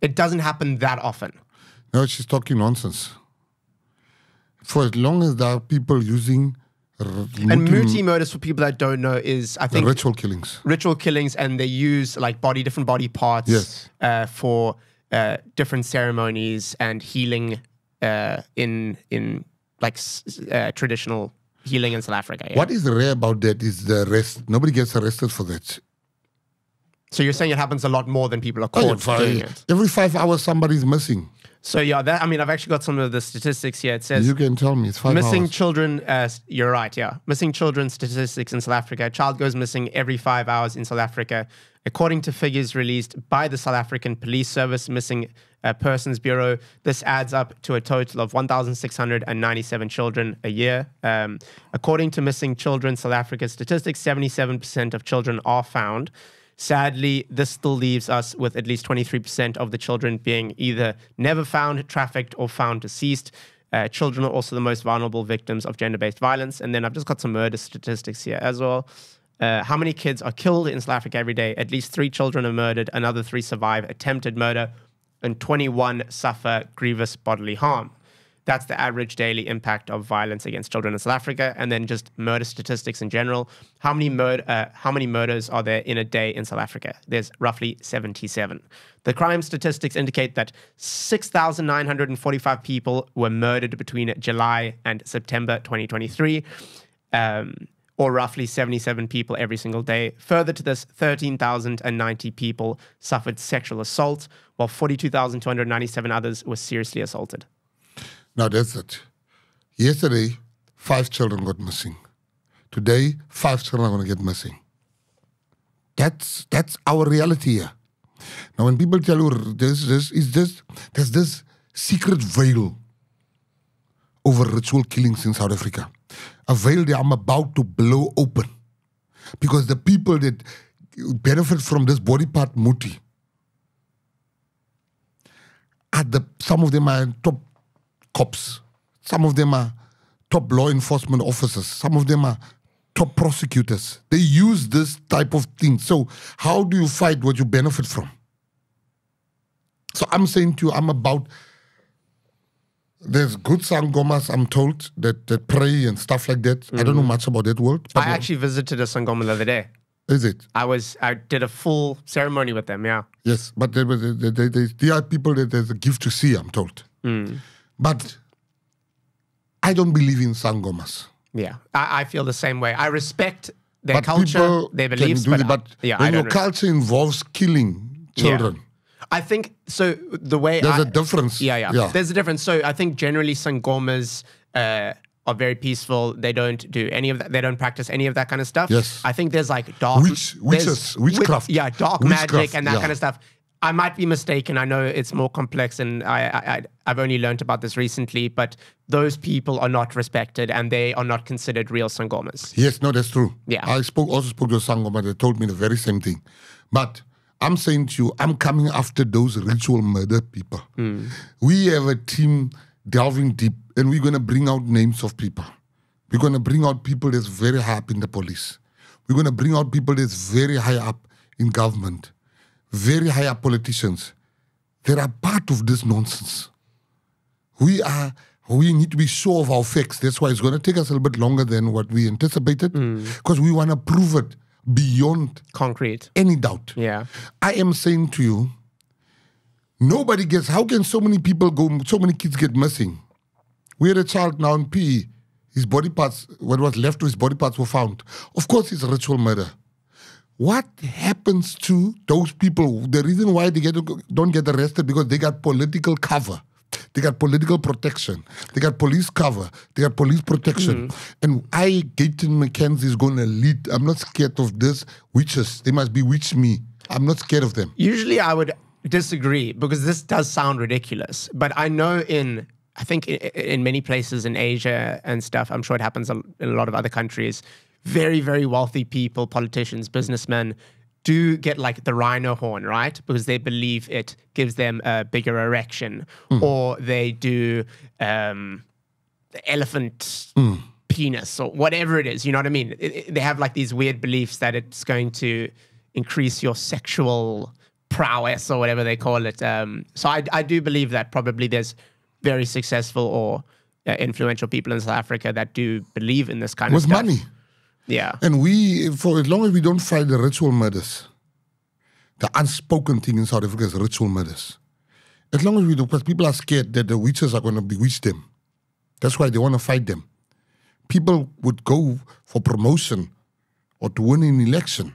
It doesn't happen that often. No, she's talking nonsense. For as long as there are people using... And Muti murders, for people that don't know, is, I think... Ritual killings. Ritual killings, and they use like different body parts for different ceremonies and healing in traditional healing in South Africa. Yeah. What is rare about that is the arrest. Nobody gets arrested for that. So you're saying it happens a lot more than people are caught doing it. Every 5 hours, somebody's missing. So yeah, I've actually got some of the statistics here. It says... You can tell me, it's 5 hours. Missing children, you're right, yeah. Missing children statistics in South Africa. A child goes missing every 5 hours in South Africa. According to figures released by the South African Police Service Missing Persons Bureau, this adds up to a total of 1,697 children a year. According to Missing Children South Africa statistics, 77% of children are found. Sadly, this still leaves us with at least 23% of the children being either never found, trafficked, or found deceased. Children are also the most vulnerable victims of gender-based violence. And then I've just got some murder statistics here as well. How many kids are killed in South Africa every day? At least 3 children are murdered, another 3 survive attempted murder, and 21 suffer grievous bodily harm. That's the average daily impact of violence against children in South Africa. And then just murder statistics in general. How many murders are there in a day in South Africa? There's roughly 77. The crime statistics indicate that 6,945 people were murdered between July and September 2023, or roughly 77 people every single day. Further to this, 13,090 people suffered sexual assault, while 42,297 others were seriously assaulted. Now that's it. Yesterday, 5 children got missing. Today, 5 children are going to get missing. That's our reality here. Now when people tell you there's this secret veil over ritual killings in South Africa. A veil that I'm about to blow open. Because the people that benefit from this body part muti, some of them are top cops, some of them are top law enforcement officers, some of them are top prosecutors. They use this type of thing. So how do you fight what you benefit from? So I'm saying to you, there's good Sangomas, I'm told, that pray and stuff like that. I don't know much about that world. I actually visited a Sangoma the other day. Is it? I did a full ceremony with them, yeah. Yes, but there are people that there's a gift to see, I'm told. But I don't believe in Sangomas. Yeah, I feel the same way. I respect their culture, their beliefs. When your culture involves killing children. Yeah. I think, so the way There's a difference. Yeah. There's a difference. So I think generally Sangomas are very peaceful. They don't do any of that. They don't practice any of that kind of stuff. Yes. I think there's like dark... Witchcraft. Yeah, dark witchcraft, magic and that kind of stuff. I might be mistaken. I know it's more complex, and I've only learned about this recently, but those people are not respected and they are not considered real Sangomas. Yes, no, that's true. Yeah. I also spoke to a Sangoma that told me the very same thing. But I'm saying to you, I'm coming after those ritual murder people. We have a team delving deep, and we're going to bring out names of people. We're going to bring out people that's very high up in the police. We're going to bring out people that's very high up in government. Very high politicians, they are part of this nonsense. We need to be sure of our facts. That's why it's going to take us a little bit longer than what we anticipated, because we want to prove it beyond concrete any doubt. Yeah, I am saying to you, nobody gets. How can so many people go? So many kids get missing. We had a child now in PE. His body parts, what was left of his body parts, were found. Of course, it's a ritual murder. What happens to those people? The reason why they don't get arrested because they got political cover. They got political protection. They got police cover. They got police protection. And Gayton McKenzie is going to lead. I'm not scared of this witches. They must be witch me. I'm not scared of them. Usually I would disagree because this does sound ridiculous. But I know I think in many places in Asia and stuff, I'm sure it happens in a lot of other countries, very, very wealthy people, politicians, businessmen, do get like the rhino horn, right? Because they believe it gives them a bigger erection. Or they do the elephant penis or whatever it is, you know what I mean? They have like these weird beliefs that it's going to increase your sexual prowess or whatever they call it. So I do believe that probably there's very successful or influential people in South Africa that do believe in this kind of stuff. With money. Yeah. And for as long as we don't fight the ritual murders, the unspoken thing in South Africa is ritual murders. As long as we do, because people are scared that the witches are going to bewitch them. That's why they want to fight them. People would go for promotion or to win an election.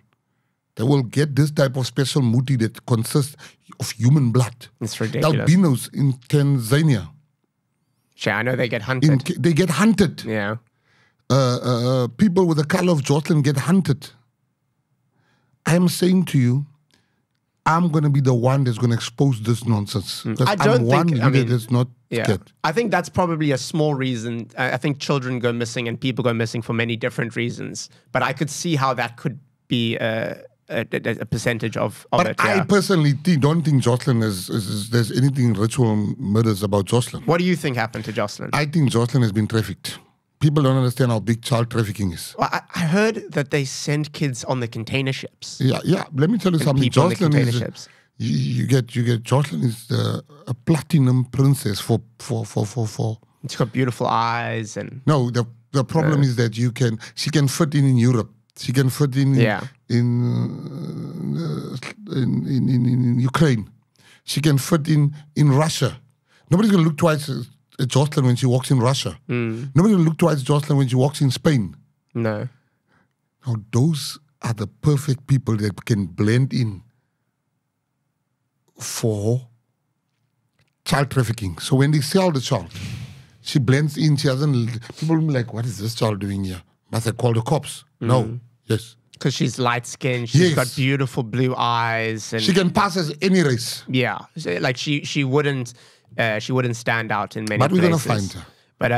They will get this type of special muti that consists of human blood. It's ridiculous. The albinos in Tanzania. Sure, I know they get hunted. They get hunted. Yeah. People with the color of Joshlin get hunted. I am saying to you, I'm going to be the one that's going to expose this nonsense. I mean, I think that's probably a small reason. I think children go missing and people go missing for many different reasons. But I could see how that could be a percentage of it. But I personally don't think Joshlin is there's anything ritual murders about Joshlin. What do you think happened to Joshlin? I think Joshlin has been trafficked. People don't understand how big child trafficking is. Well, I heard that they send kids on the container ships. Yeah, yeah. Let me tell you something. Joshlin is you get Joshlin is a platinum princess for. She's got beautiful eyes and. No, the problem is that she can fit in Europe. She can fit in in Ukraine. She can fit in Russia. Nobody's gonna look twice at Joshlin when she walks in Russia. Mm. Nobody's gonna look twice at Joshlin when she walks in Spain. No. Now those are the perfect people that can blend in for child trafficking. So when they sell the child, she blends in. She doesn't. People will be like, "What is this child doing here? Must I call the cops?" No. Yes. Because she's light-skinned. She's got beautiful blue eyes. And she can pass as any race. Yeah. Like she wouldn't stand out in many places. But we're gonna find her. But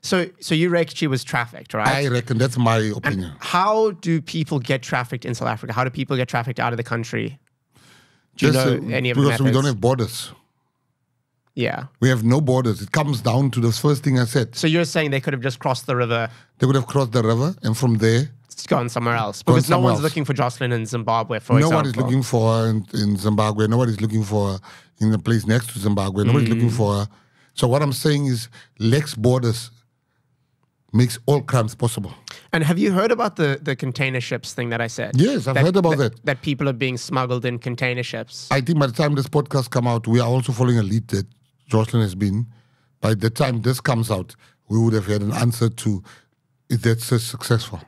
so you reckon she was trafficked, right? I reckon that's my opinion. And how do people get trafficked in South Africa? How do people get trafficked out of the country? Do you know any of the methods? Because we don't have borders. Yeah. We have no borders. It comes down to the first thing I said. So you're saying they could have just crossed the river? They would have crossed the river and from there... It's gone somewhere else. Because no one's looking for Joshlin in Zimbabwe, for example. No one is looking for her in Zimbabwe. Nobody's looking for her in the place next to Zimbabwe. Nobody's looking for her. So what I'm saying is, lax borders makes all crimes possible. And have you heard about the container ships thing that I said? Yes, I've heard about that. That people are being smuggled in container ships. I think by the time this podcast comes out, we are also following a lead that Joshlin has been. By the time this comes out, we would have had an answer to if that's successful.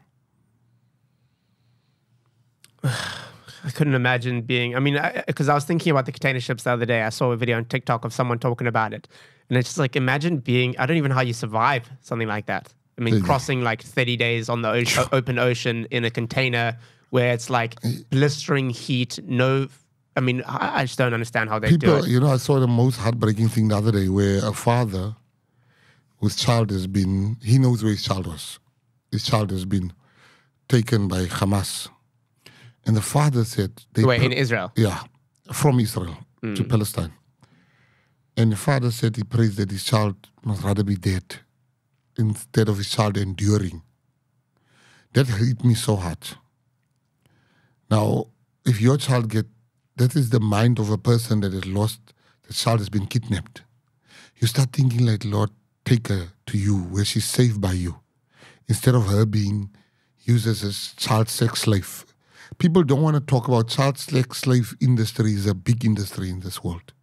I couldn't imagine being... I mean, because I was thinking about the container ships the other day. I saw a video on TikTok of someone talking about it. And it's just like, imagine being... I don't even know how you survive something like that. I mean, crossing like 30 days on the open ocean in a container where it's like blistering heat, no... I mean, I just don't understand how they do it. You know, I saw the most heartbreaking thing the other day where a father whose child has been... He knows where his child was. His child has been taken by Hamas. And the father said... Wait, in Israel? Yeah, from Israel to Palestine. And the father said he prays that his child must rather be dead instead of his child enduring. That hit me so hard. Now, if your child get... That is the mind of a person that has lost... The child has been kidnapped. You start thinking like, Lord, take her to you where she's safe by you. Instead of her being used as a child sex slave... People don't want to talk about child slave industry is a big industry in this world.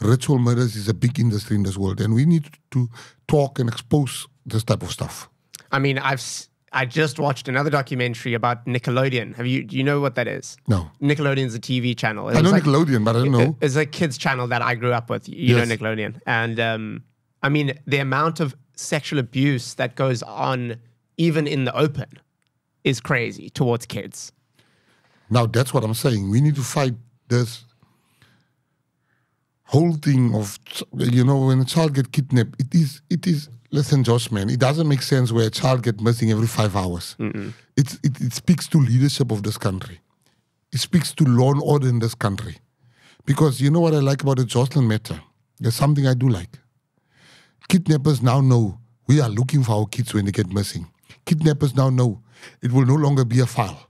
Ritual murders is a big industry in this world. And we need to talk and expose this type of stuff. I mean, I just watched another documentary about Nickelodeon. Do you know what that is? No. Nickelodeon is a TV channel. I know Nickelodeon, but I don't know. It's a kids channel that I grew up with. You know Nickelodeon. And I mean, the amount of sexual abuse that goes on even in the open is crazy towards kids. Now, that's what I'm saying. We need to fight this whole thing of, you know, when a child gets kidnapped, it is. Listen, Josh, man, it doesn't make sense where a child gets missing every 5 hours. It speaks to leadership of this country. It speaks to law and order in this country. Because you know what I like about the Joshlin matter? There's something I do like. Kidnappers now know we are looking for our kids when they get missing. Kidnappers now know it will no longer be a file.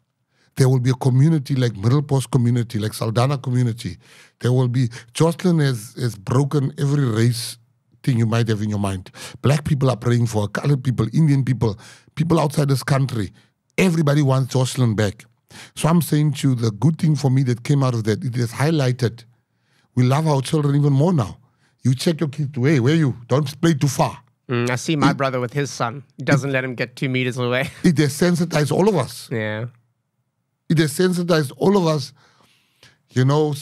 There will be a community like Middelpost community, like Saldanha community. There will be... Joshlin has broken every race thing you might have in your mind. Black people are praying for her, colored people, Indian people, people outside this country. Everybody wants Joshlin back. So I'm saying to you, the good thing for me that came out of that, it is highlighted. We love our children even more now. You check your kids, hey, where are you? Don't play too far. I see my brother with his son. He doesn't let him get 2 meters away. It desensitized all of us. Yeah. It desensitized all of us. You know,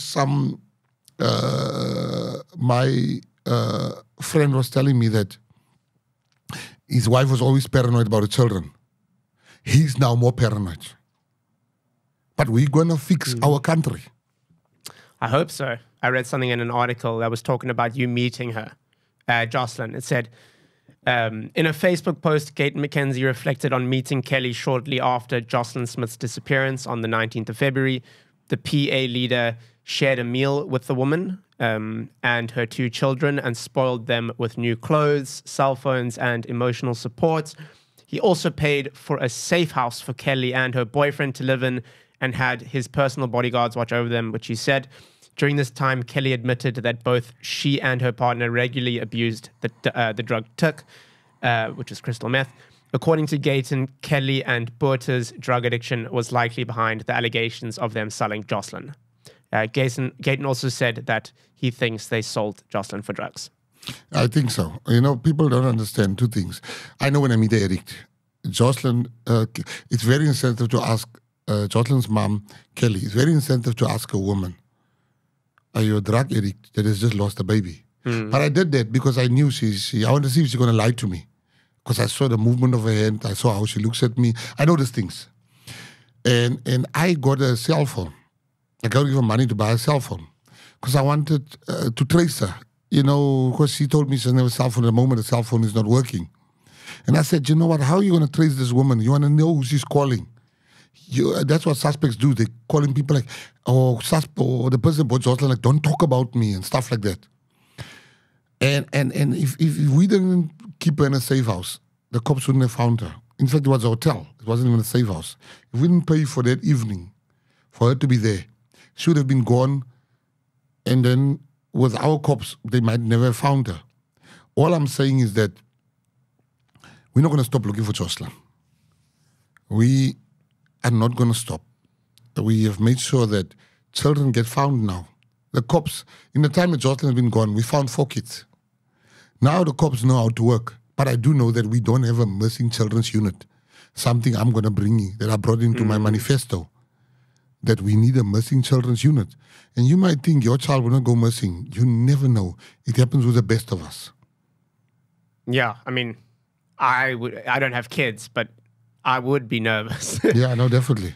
my friend was telling me that his wife was always paranoid about the children. He's now more paranoid. But we're going to fix our country. I hope so. I read something in an article that was talking about you meeting her, Joshlin. It said, In a Facebook post, Gayton McKenzie reflected on meeting Kelly shortly after Joshlin Smith's disappearance on the 19th of February. The PA leader shared a meal with the woman and her two children and spoiled them with new clothes, cell phones, and emotional support. He also paid for a safe house for Kelly and her boyfriend to live in and had his personal bodyguards watch over them, which he said. During this time, Kelly admitted that both she and her partner regularly abused the drug tuk, which is crystal meth. According to Gayton, Kelly and Boerter's drug addiction was likely behind the allegations of them selling Joshlin. Gayton also said that he thinks they sold Joshlin for drugs. I think so. You know, people don't understand two things. I know when I meet an addict, Joshlin, it's very insensitive to ask Jocelyn's mom, Kelly, it's very insensitive to ask a woman, are you a drug addict that has just lost a baby? Mm. But I did that because I knew I wanted to see if she's going to lie to me. Because I saw the movement of her hand, I saw how she looks at me. I know these things. And I got a cell phone. I got to give her money to buy a cell phone. Because I wanted to trace her. You know, because she told me she doesn't have a cell phone at the moment, the cell phone is not working. And I said, you know what, how are you going to trace this woman? You want to know who she's calling. That's what suspects do. They're calling people like, oh, or the person bought Joshlin, like, don't talk about me and stuff like that. And if we didn't keep her in a safe house, the cops wouldn't have found her. In fact, it was a hotel. It wasn't even a safe house. If we didn't pay for that evening, for her to be there, she would have been gone, and then with our cops, they might never have found her. All I'm saying is that we're not going to stop looking for Joshlin. We are not going to stop. We have made sure that children get found now. The cops, in the time that Joshlin has been gone, we found 4 kids. Now the cops know how to work. But I do know that we don't have a missing children's unit. Something I'm going to bring in, that I brought into my manifesto, that we need a missing children's unit. And you might think your child will not go missing. You never know. It happens with the best of us. Yeah, I mean, I don't have kids, but I would be nervous. Yeah, no, definitely.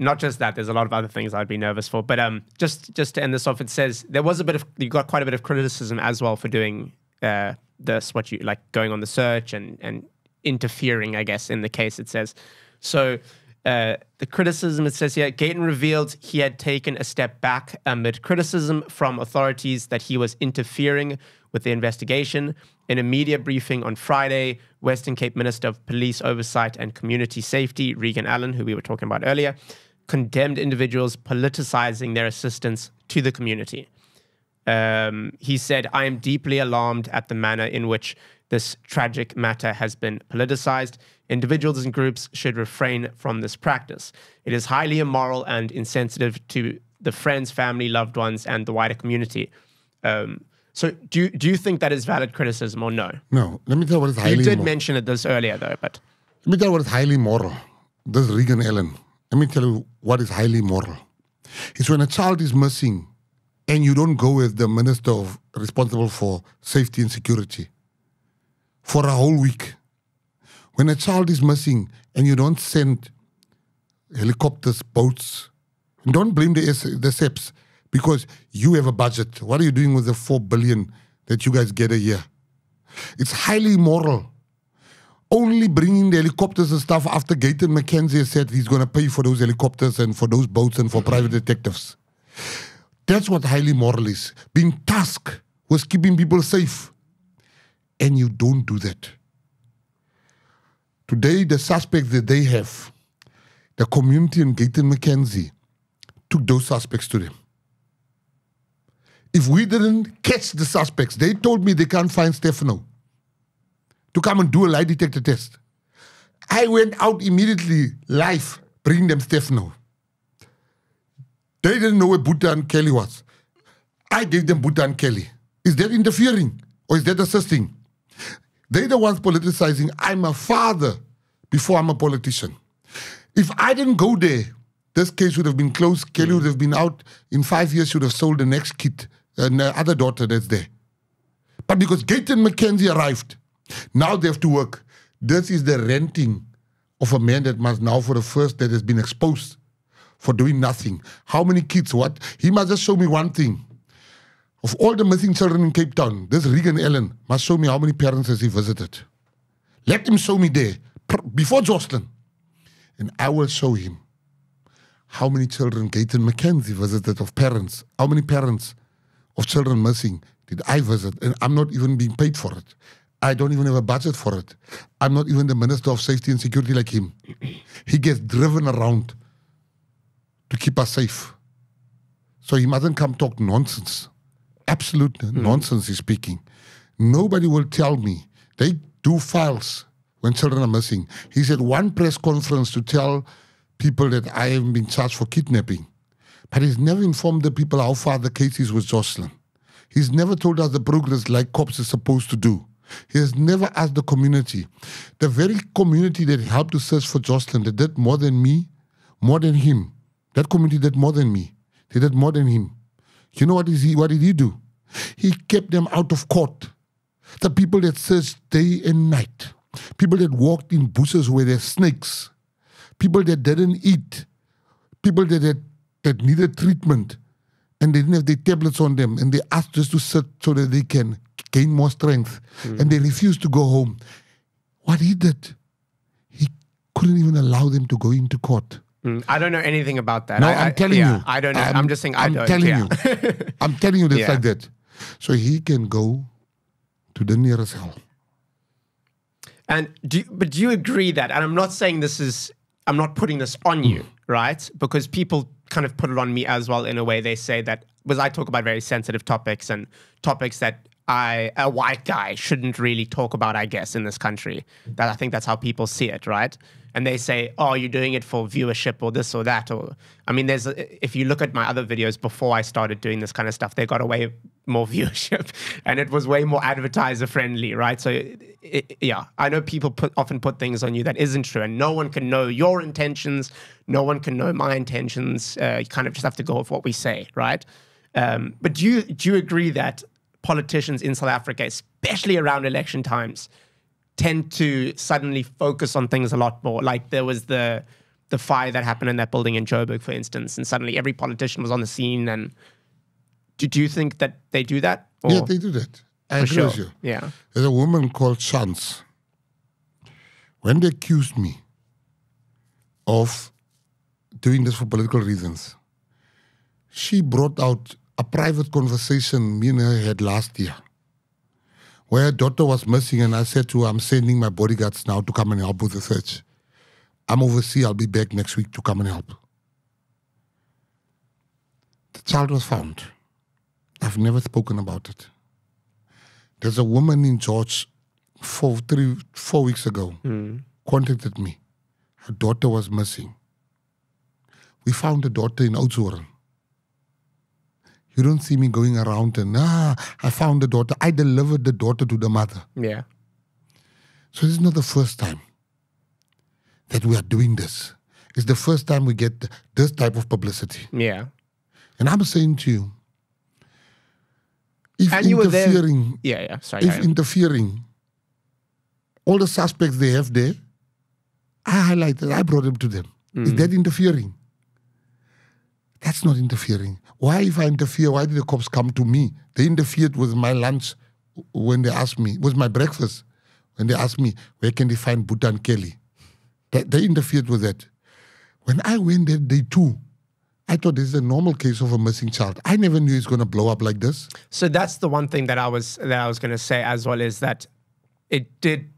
Not just that. There's a lot of other things I'd be nervous for. But just to end this off, it says there was a bit of, you got quite a bit of criticism as well for doing this, what you, like going on the search and interfering, I guess, in the case, it says. So the criticism, it says here, Gayton revealed he had taken a step back amid criticism from authorities that he was interfering with the investigation. In a media briefing on Friday, Western Cape Minister of Police Oversight and Community Safety, Reagan Allen, who we were talking about earlier, condemned individuals politicizing their assistance to the community. He said, I am deeply alarmed at the manner in which this tragic matter has been politicized. Individuals and groups should refrain from this practice. It is highly immoral and insensitive to the friends, family, loved ones, and the wider community. So do you think that is valid criticism or no? No. Let me tell you what is highly immoral. You did mention this earlier, though. But let me tell you what is highly immoral. This is Reagan Allen. Let me tell you what is highly immoral. It's when a child is missing and you don't go with the minister responsible for safety and security for a whole week. When a child is missing and you don't send helicopters, boats, and don't blame the SEPs, because you have a budget. What are you doing with the $4 billion that you guys get a year? It's highly immoral. Only bringing the helicopters and stuff after Gayton McKenzie said he's going to pay for those helicopters and for those boats and for private detectives. That's what highly immoral is. Being tasked with keeping people safe. And you don't do that. Today, the suspects that they have, the community and Gayton McKenzie took those suspects to them. If we didn't catch the suspects, they told me they can't find Stefano to come and do a lie detector test. I went out immediately, live, bring them Stefano. They didn't know where Buta and Kelly was. I gave them Buta and Kelly. Is that interfering or is that assisting? They're the ones politicizing. I'm a father before I'm a politician. If I didn't go there, this case would have been closed. Kelly would have been out. In 5 years, she would have sold the next kid, the other daughter that's there. But because Gayton McKenzie arrived, now they have to work. This is the renting of a man that must now, for the first, that has been exposed for doing nothing. How many kids, what? He must just show me one thing. Of all the missing children in Cape Town, this Reagan Allen must show me how many parents has he visited. Let him show me there, before Joshlin. And I will show him how many children Gayton McKenzie visited of parents. How many parents of children missing did I visit? And I'm not even being paid for it. I don't even have a budget for it. I'm not even the Minister of Safety and Security like him. He gets driven around to keep us safe. So he mustn't come talk nonsense. Absolute nonsense he's speaking. Nobody will tell me. They do files when children are missing. He's at one press conference to tell people that I haven't been charged for kidnapping. But he's never informed the people how far the case is with Joshlin. He's never told us the progress like cops is supposed to do. He has never asked the community. The very community that helped to search for Joshlin, that did more than me, more than him. That community did more than me. They did more than him. You know what did he do? He kept them out of court. The people that searched day and night. People that walked in bushes where there's snakes. People that didn't eat. People that needed treatment. And they didn't have their tablets on them. And they asked us to sit so that they can gain more strength. And they refused to go home. What he did, he couldn't even allow them to go into court. I don't know anything about that. No, I'm telling you. I don't know. I'm just saying I don't. I'm telling you. I'm telling you that's like that. So he can go to the nearest hell. And do you agree that, and I'm not saying this is, I'm not putting this on you, right? Because people kind of put it on me as well in a way. They say that, because I talk about very sensitive topics and topics that a white guy shouldn't really talk about, I guess, in this country. That I think that's how people see it, right? And they say, oh, you're doing it for viewership or this or that. Or I mean, there's if you look at my other videos before I started doing this kind of stuff, they got way more viewership and it was way more advertiser friendly, right? So yeah, I know people often put things on you that isn't true, and no one can know your intentions. No one can know my intentions. You kind of just have to go with what we say, right? But do you agree that politicians in South Africa, especially around election times, tend to suddenly focus on things a lot more? Like there was the fire that happened in that building in Joburg, for instance, and suddenly every politician was on the scene. And do you think that they do that? Or? Yeah, they do that. I agree with you. Yeah. There's a woman called Chance. When they accused me of doing this for political reasons, she brought out a private conversation me and her had last year, where her daughter was missing, and I said to her, I'm sending my bodyguards now to come and help with the search. I'm overseas, I'll be back next week to come and help. The child was found. I've never spoken about it. There's a woman in George 4 weeks ago contacted me. Her daughter was missing. We found the daughter in Oudtshoorn. You don't see me going around and, I found the daughter. I delivered the daughter to the mother. Yeah. So this is not the first time that we are doing this. It's the first time we get this type of publicity. Yeah. And I'm saying to you, if interfering, all the suspects they have there, I highlighted, I brought them to them. Is that interfering? That's not interfering. Why, if I interfere, why did the cops come to me? They interfered with my lunch when they asked me, with my breakfast, when they asked me, where can they find Bhutan Kelly? They interfered with that. When I went there, they too, I thought this is a normal case of a missing child. I never knew it's going to blow up like this. So that's the one thing that I was going to say as well, is that it did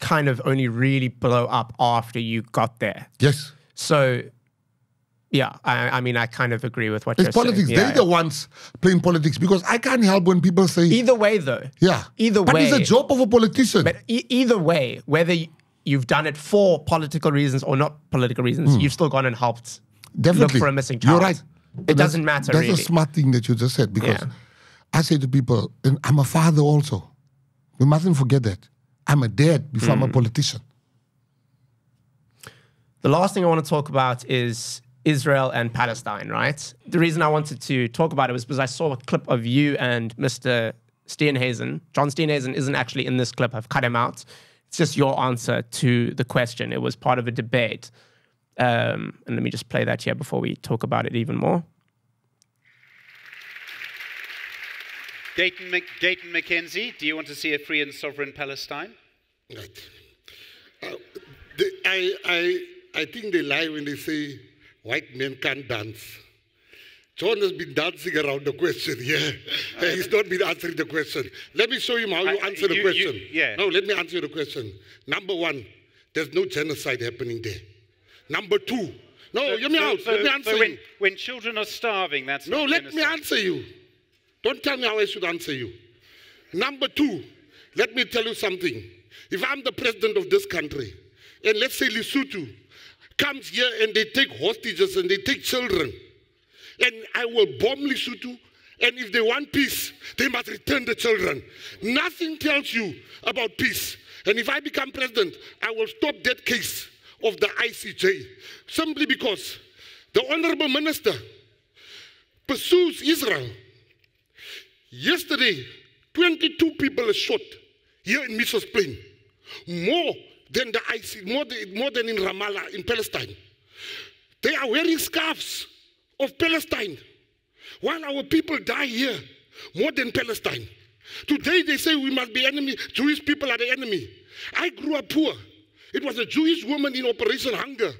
kind of only really blow up after you got there. Yes. So... yeah, I mean, I kind of agree with what you're saying. It's politics. Yeah, They're the ones playing politics, because I can't help when people say... Either way, though. Yeah. Either way. But it's a job of a politician. But either way, whether you've done it for political reasons or not political reasons, you've still gone and helped look for a missing child. You're right. It doesn't matter, really. That's a smart thing that you just said, because I say to people, and I'm a father also. We mustn't forget that. I'm a dad before I'm a politician. The last thing I want to talk about is... Israel and Palestine, right? The reason I wanted to talk about it was because I saw a clip of you and Mr. Steenhuisen. John Steenhuisen isn't actually in this clip. I've cut him out. It's just your answer to the question. It was part of a debate. And let me just play that here before we talk about it even more. Gayton McKenzie, do you want to see a free and sovereign Palestine? Right. I think they lie when they say white men can't dance. John has been dancing around the question here. Yeah? He's not been answering the question. Let me show him how you answer the question. Yeah. No, let me answer the question. Number one, there's no genocide happening there. Number two, no, so, let me answer you. When children are starving, that's no, not let genocide. Me answer you. Don't tell me how I should answer you. Number two, let me tell you something. If I'm the president of this country, and let's say Lesotho comes here and they take hostages and they take children, and I will bomb Lesotho, and if they want peace, they must return the children. Nothing tells you about peace. And if I become president, I will stop that case of the ICJ, simply because the honorable minister pursues Israel. Yesterday, 22 people are shot here in Mitchells Plain, more than in Ramallah, in Palestine. They are wearing scarves of Palestine, while our people die here more than Palestine. Today they say we must be enemy, Jewish people are the enemy. I grew up poor. It was a Jewish woman in Operation Hunger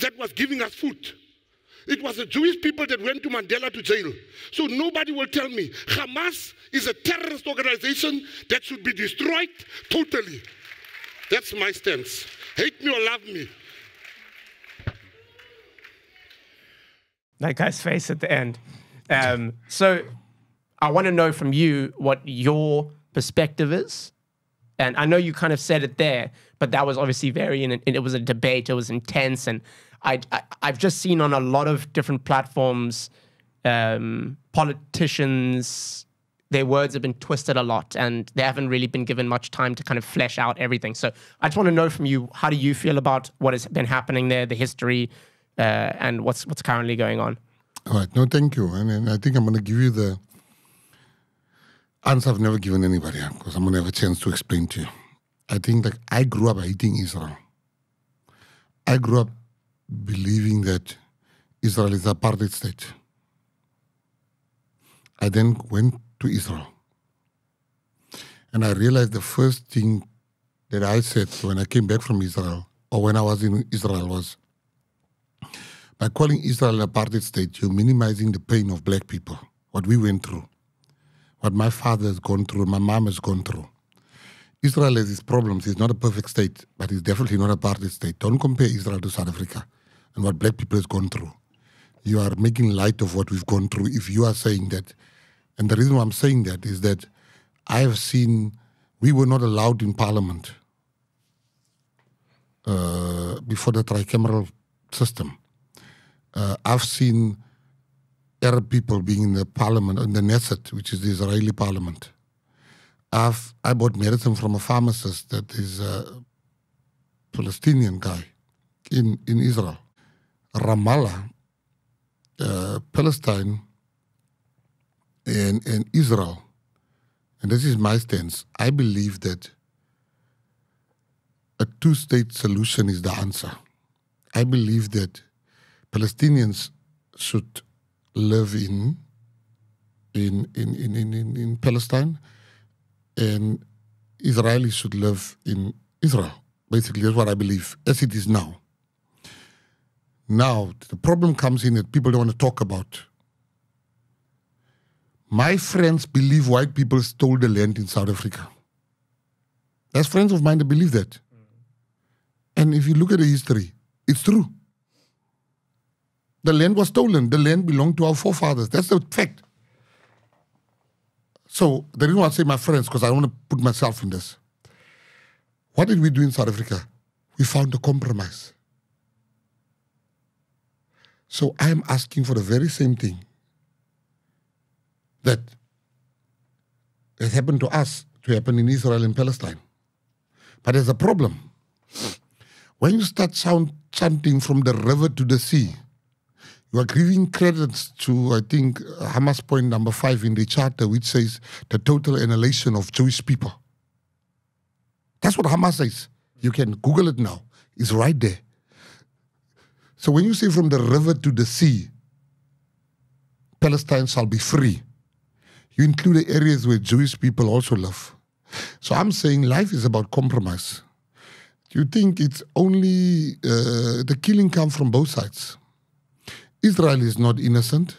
that was giving us food. It was the Jewish people that went to Mandela to jail. So nobody will tell me Hamas is a terrorist organization that should be destroyed totally. That's my stance. Hate me or love me. That guy's face at the end. So I want to know from you what your perspective is. And I know you kind of said it there, but that was obviously very, and it was a debate, it was intense. And I've just seen on a lot of different platforms, politicians, their words have been twisted a lot and they haven't really been given much time to kind of flesh out everything. So I just want to know from you, how do you feel about what has been happening there, the history, and what's currently going on? All right, no, thank you. And I think I'm going to give you the answer I've never given anybody, because I'm going to have a chance to explain to you. I think that I grew up hating Israel. I grew up believing that Israel is an apartheid state. I then went to Israel. And I realized the first thing that I said when I came back from Israel, or when I was in Israel, was, by calling Israel an apartheid state, you're minimizing the pain of black people, what we went through, what my father has gone through, my mom has gone through. Israel has its problems. It's not a perfect state, but it's definitely not an apartheid state. Don't compare Israel to South Africa and what black people have gone through. You are making light of what we've gone through if you are saying that. And the reason why I'm saying that is that I have seen, we were not allowed in parliament before the tricameral system. I've seen Arab people being in the parliament, in the Knesset, which is the Israeli parliament. I bought medicine from a pharmacist that is a Palestinian guy in Israel. Ramallah, Palestine, and Israel, and this is my stance, I believe that a two-state solution is the answer. I believe that Palestinians should live in Palestine, and Israelis should live in Israel. Basically, that's what I believe, as it is now. Now, the problem comes in that people don't want to talk about. My friends believe white people stole the land in South Africa. There's friends of mine that believe that. And if you look at the history, it's true. The land was stolen. The land belonged to our forefathers. That's the fact. So the reason why I say my friends, because I don't want to put myself in this. What did we do in South Africa? We found a compromise. So I am asking for the very same thing that has happened to us to happen in Israel and Palestine. But there's a problem. When you start chanting from the river to the sea, you are giving credence to, I think, Hamas point number 5 in the charter, which says the total annihilation of Jewish people. That's what Hamas says. You can Google it now. It's right there. So when you say from the river to the sea, Palestine shall be free, you include the areas where Jewish people also live. So I'm saying life is about compromise. You think it's only the killing comes from both sides. Israel is not innocent.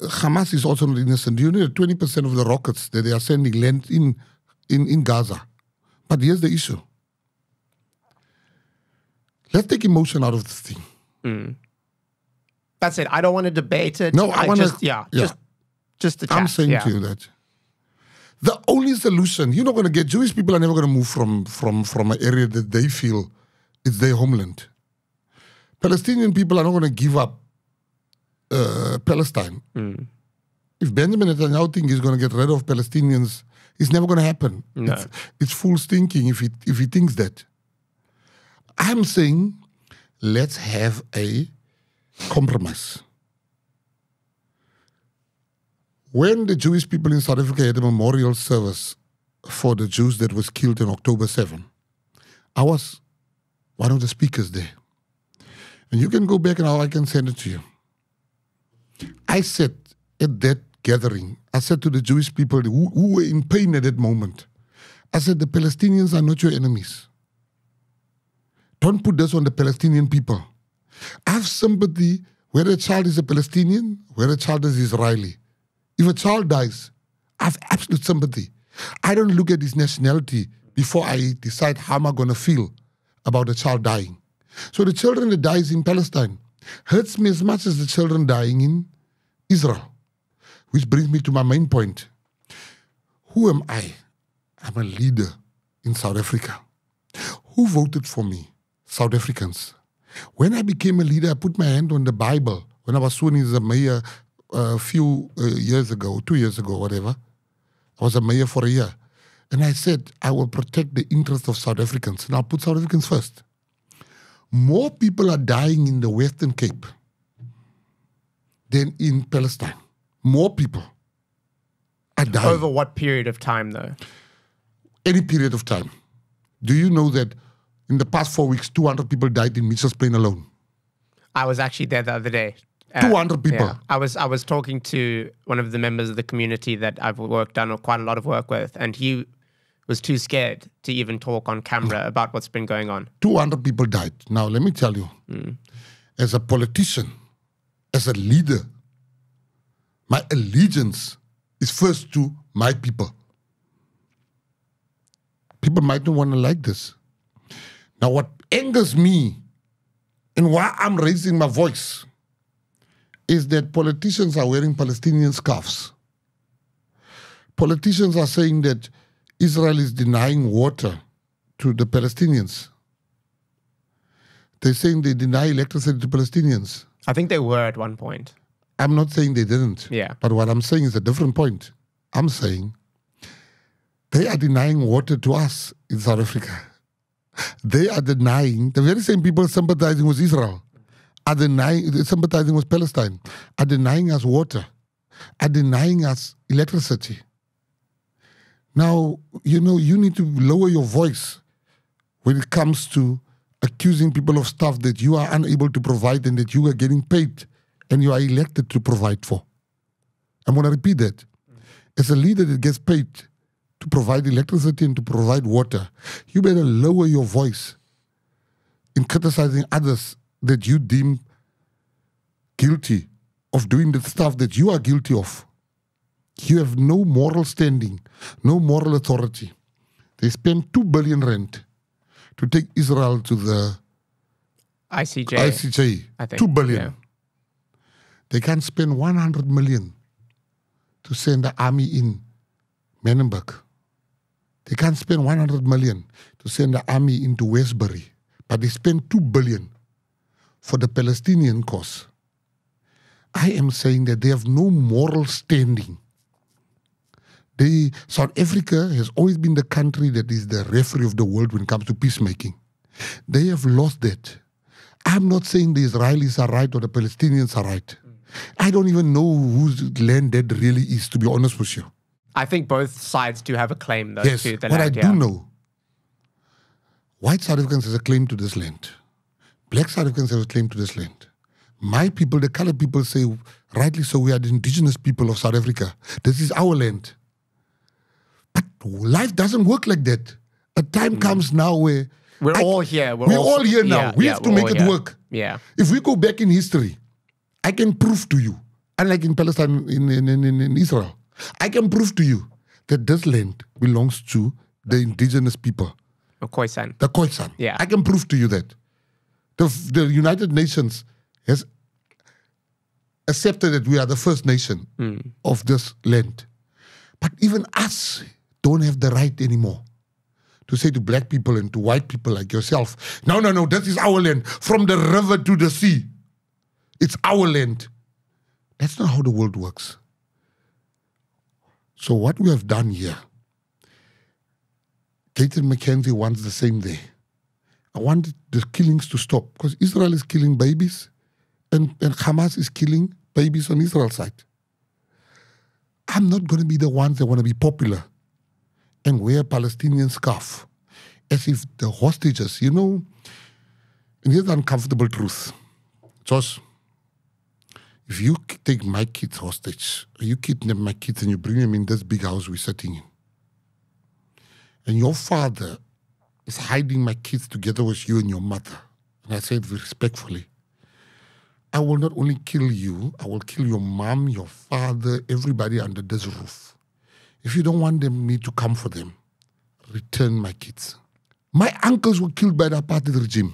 Hamas is also not innocent. Do you know 20% of the rockets that they are sending land in Gaza? But here's the issue. Let's take emotion out of this thing. Mm. That's it. I don't want to debate it. No, I want to... Yeah, yeah. Just the chat. I'm saying to you that the only solution, you're not going to get... Jewish people are never going to move from an area that they feel is their homeland. Palestinian people are not going to give up Palestine. Mm. If Benjamin Netanyahu thinks he's going to get rid of Palestinians, it's never going to happen. No. It's fool's thinking if he thinks that. I'm saying let's have a compromise. When the Jewish people in South Africa had a memorial service for the Jews that was killed on October 7, I was one of the speakers there. And you can go back and I can send it to you. I said at that gathering, I said to the Jewish people who were in pain at that moment, I said, the Palestinians are not your enemies. Don't put this on the Palestinian people. I have sympathy whether a child is a Palestinian, whether a child is Israeli. If a child dies, I have absolute sympathy. I don't look at his nationality before I decide how am I going to feel about a child dying. So the children that dies in Palestine hurts me as much as the children dying in Israel. Which brings me to my main point. Who am I? I'm a leader in South Africa. Who voted for me? South Africans. When I became a leader, I put my hand on the Bible. When I was sworn in as a mayor a few years ago, 2 years ago, whatever, I was a mayor for a year. And I said, I will protect the interests of South Africans. And I'll put South Africans first. More people are dying in the Western Cape than in Palestine. More people are dying. Over what period of time, though? Any period of time. Do you know that in the past 4 weeks, 200 people died in Mitchells Plain alone? I was actually there the other day. 200 people. Yeah. I was talking to one of the members of the community that I've done quite a lot of work with, and he was too scared to even talk on camera about what's been going on. 200 people died. Now, let me tell you, as a politician, as a leader, my allegiance is first to my people. People might not want to like this. Now, what angers me and why I'm raising my voice is that politicians are wearing Palestinian scarves. Politicians are saying that Israel is denying water to the Palestinians. They're saying they deny electricity to Palestinians. I think they were at one point. I'm not saying they didn't. Yeah. But what I'm saying is a different point. I'm saying they are denying water to us in South Africa. They are denying, the very same people sympathizing with Israel, are denying, sympathizing with Palestine, are denying us water, are denying us electricity. Now, you know, you need to lower your voice when it comes to accusing people of stuff that you are unable to provide and that you are getting paid and you are elected to provide for. I'm going to repeat that. As a leader that gets paid to provide electricity and to provide water, you better lower your voice in criticizing others that you deem guilty of doing the stuff that you are guilty of. You have no moral standing, no moral authority. They spend 2 billion rand to take Israel to the ICJ, I think. 2 billion. Yeah. They can't spend 100 million to send the army in Manenberg. They can't spend 100 million to send the army into Westbury, but they spend 2 billion for the Palestinian cause. I am saying that they have no moral standing. South Africa has always been the country that is the referee of the world when it comes to peacemaking. They have lost that. I'm not saying the Israelis are right or the Palestinians are right. I don't even know whose land that really is, to be honest with you. I think both sides do have a claim, though, to the land. Yes, but I do know, white South Africans have a claim to this land. Black South Africans have a claim to this land. my people, the colored people, say, rightly so, we are the indigenous people of South Africa. This is our land. But life doesn't work like that. A time comes now where... We're all here now. Yeah, we have to make it work. Yeah. If we go back in history, I can prove to you, unlike in Palestine, in Israel, I can prove to you that this land belongs to the indigenous people. The Khoisan. The Khoisan. Yeah. I can prove to you that. The United Nations has accepted that we are the first nation of this land. But even us don't have the right anymore to say to black people and to white people like yourself, no, no, no, this is our land. From the river to the sea, it's our land. That's not how the world works. So what we have done here, Gayton McKenzie wants the same day. I want the killings to stop because Israel is killing babies and Hamas is killing babies on Israel's side. I'm not going to be the ones that want to be popular and wear a Palestinian scarf as if the hostages, you know, and here's the uncomfortable truth. Josh, if you take my kids hostage, or you kidnap my kids and you bring them in this big house we're sitting in, and your father is hiding my kids together with you and your mother. And I said respectfully, I will not only kill you, I will kill your mom, your father, everybody under this roof. If you don't want them, me to come for them, return my kids. My uncles were killed by the apartheid regime.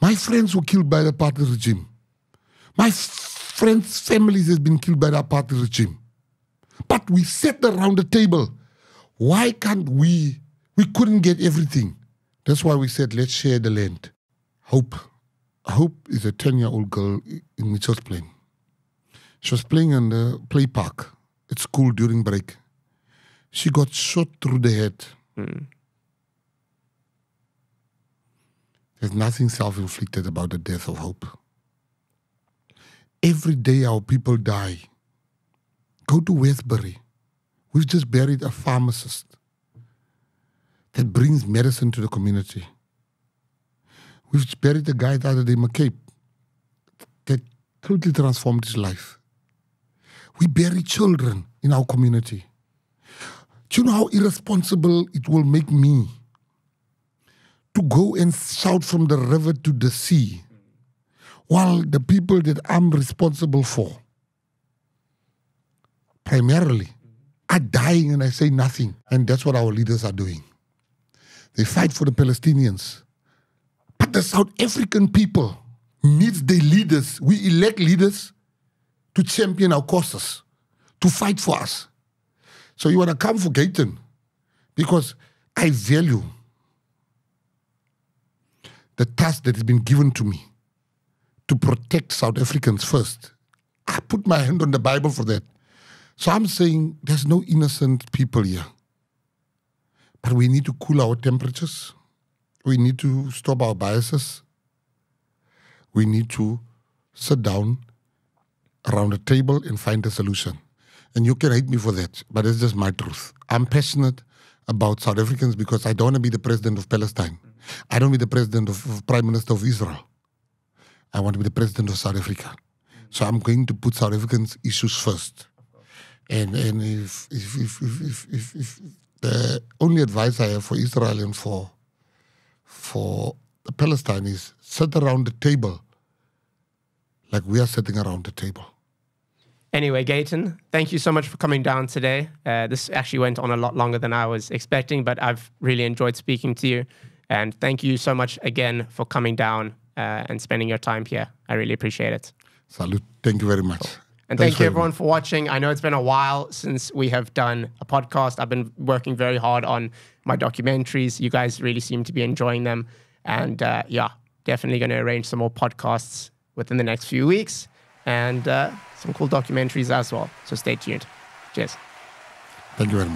My friends were killed by the apartheid regime. My friends' families have been killed by the apartheid regime. But we sat around the table. Why can't we? We couldn't get everything. That's why we said, let's share the land. Hope. Hope is a 10-year-old girl in Mitchells Plain. She was playing in the play park at school during break. She got shot through the head. There's nothing self-inflicted about the death of Hope. Every day our people die. Go to Westbury. We've just buried a pharmacist that brings medicine to the community. We've buried a guy the other day, MK, that totally transformed his life. We bury children in our community. Do you know how irresponsible it will make me to go and shout from the river to the sea while the people that I'm responsible for, primarily, are dying and I say nothing. And that's what our leaders are doing. They fight for the Palestinians. But the South African people needs their leaders. We elect leaders to champion our causes, to fight for us. So you want to come for Gayton because I value the task that has been given to me to protect South Africans first. I put my hand on the Bible for that. So I'm saying there's no innocent people here. But we need to cool our temperatures. We need to stop our biases. We need to sit down around a table and find a solution. And you can hate me for that, but it's just my truth. I'm passionate about South Africans because I don't want to be the president of Palestine. I don't want to be the president of Prime Minister of Israel. I want to be the president of South Africa. So I'm going to put South Africans' issues first. And if the only advice I have for Israel and for the Palestine is sit around the table like we are sitting around the table. Anyway, Gayton, thank you so much for coming down today. This actually went on a lot longer than I was expecting, but I've really enjoyed speaking to you. And thank you so much again for coming down and spending your time here. I really appreciate it. Salud. Thank you very much. Cool. And thank you everyone for watching. I know it's been a while since we have done a podcast. I've been working very hard on my documentaries. You guys really seem to be enjoying them. And yeah, definitely going to arrange some more podcasts within the next few weeks and some cool documentaries as well. So stay tuned. Cheers. Thank you very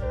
much.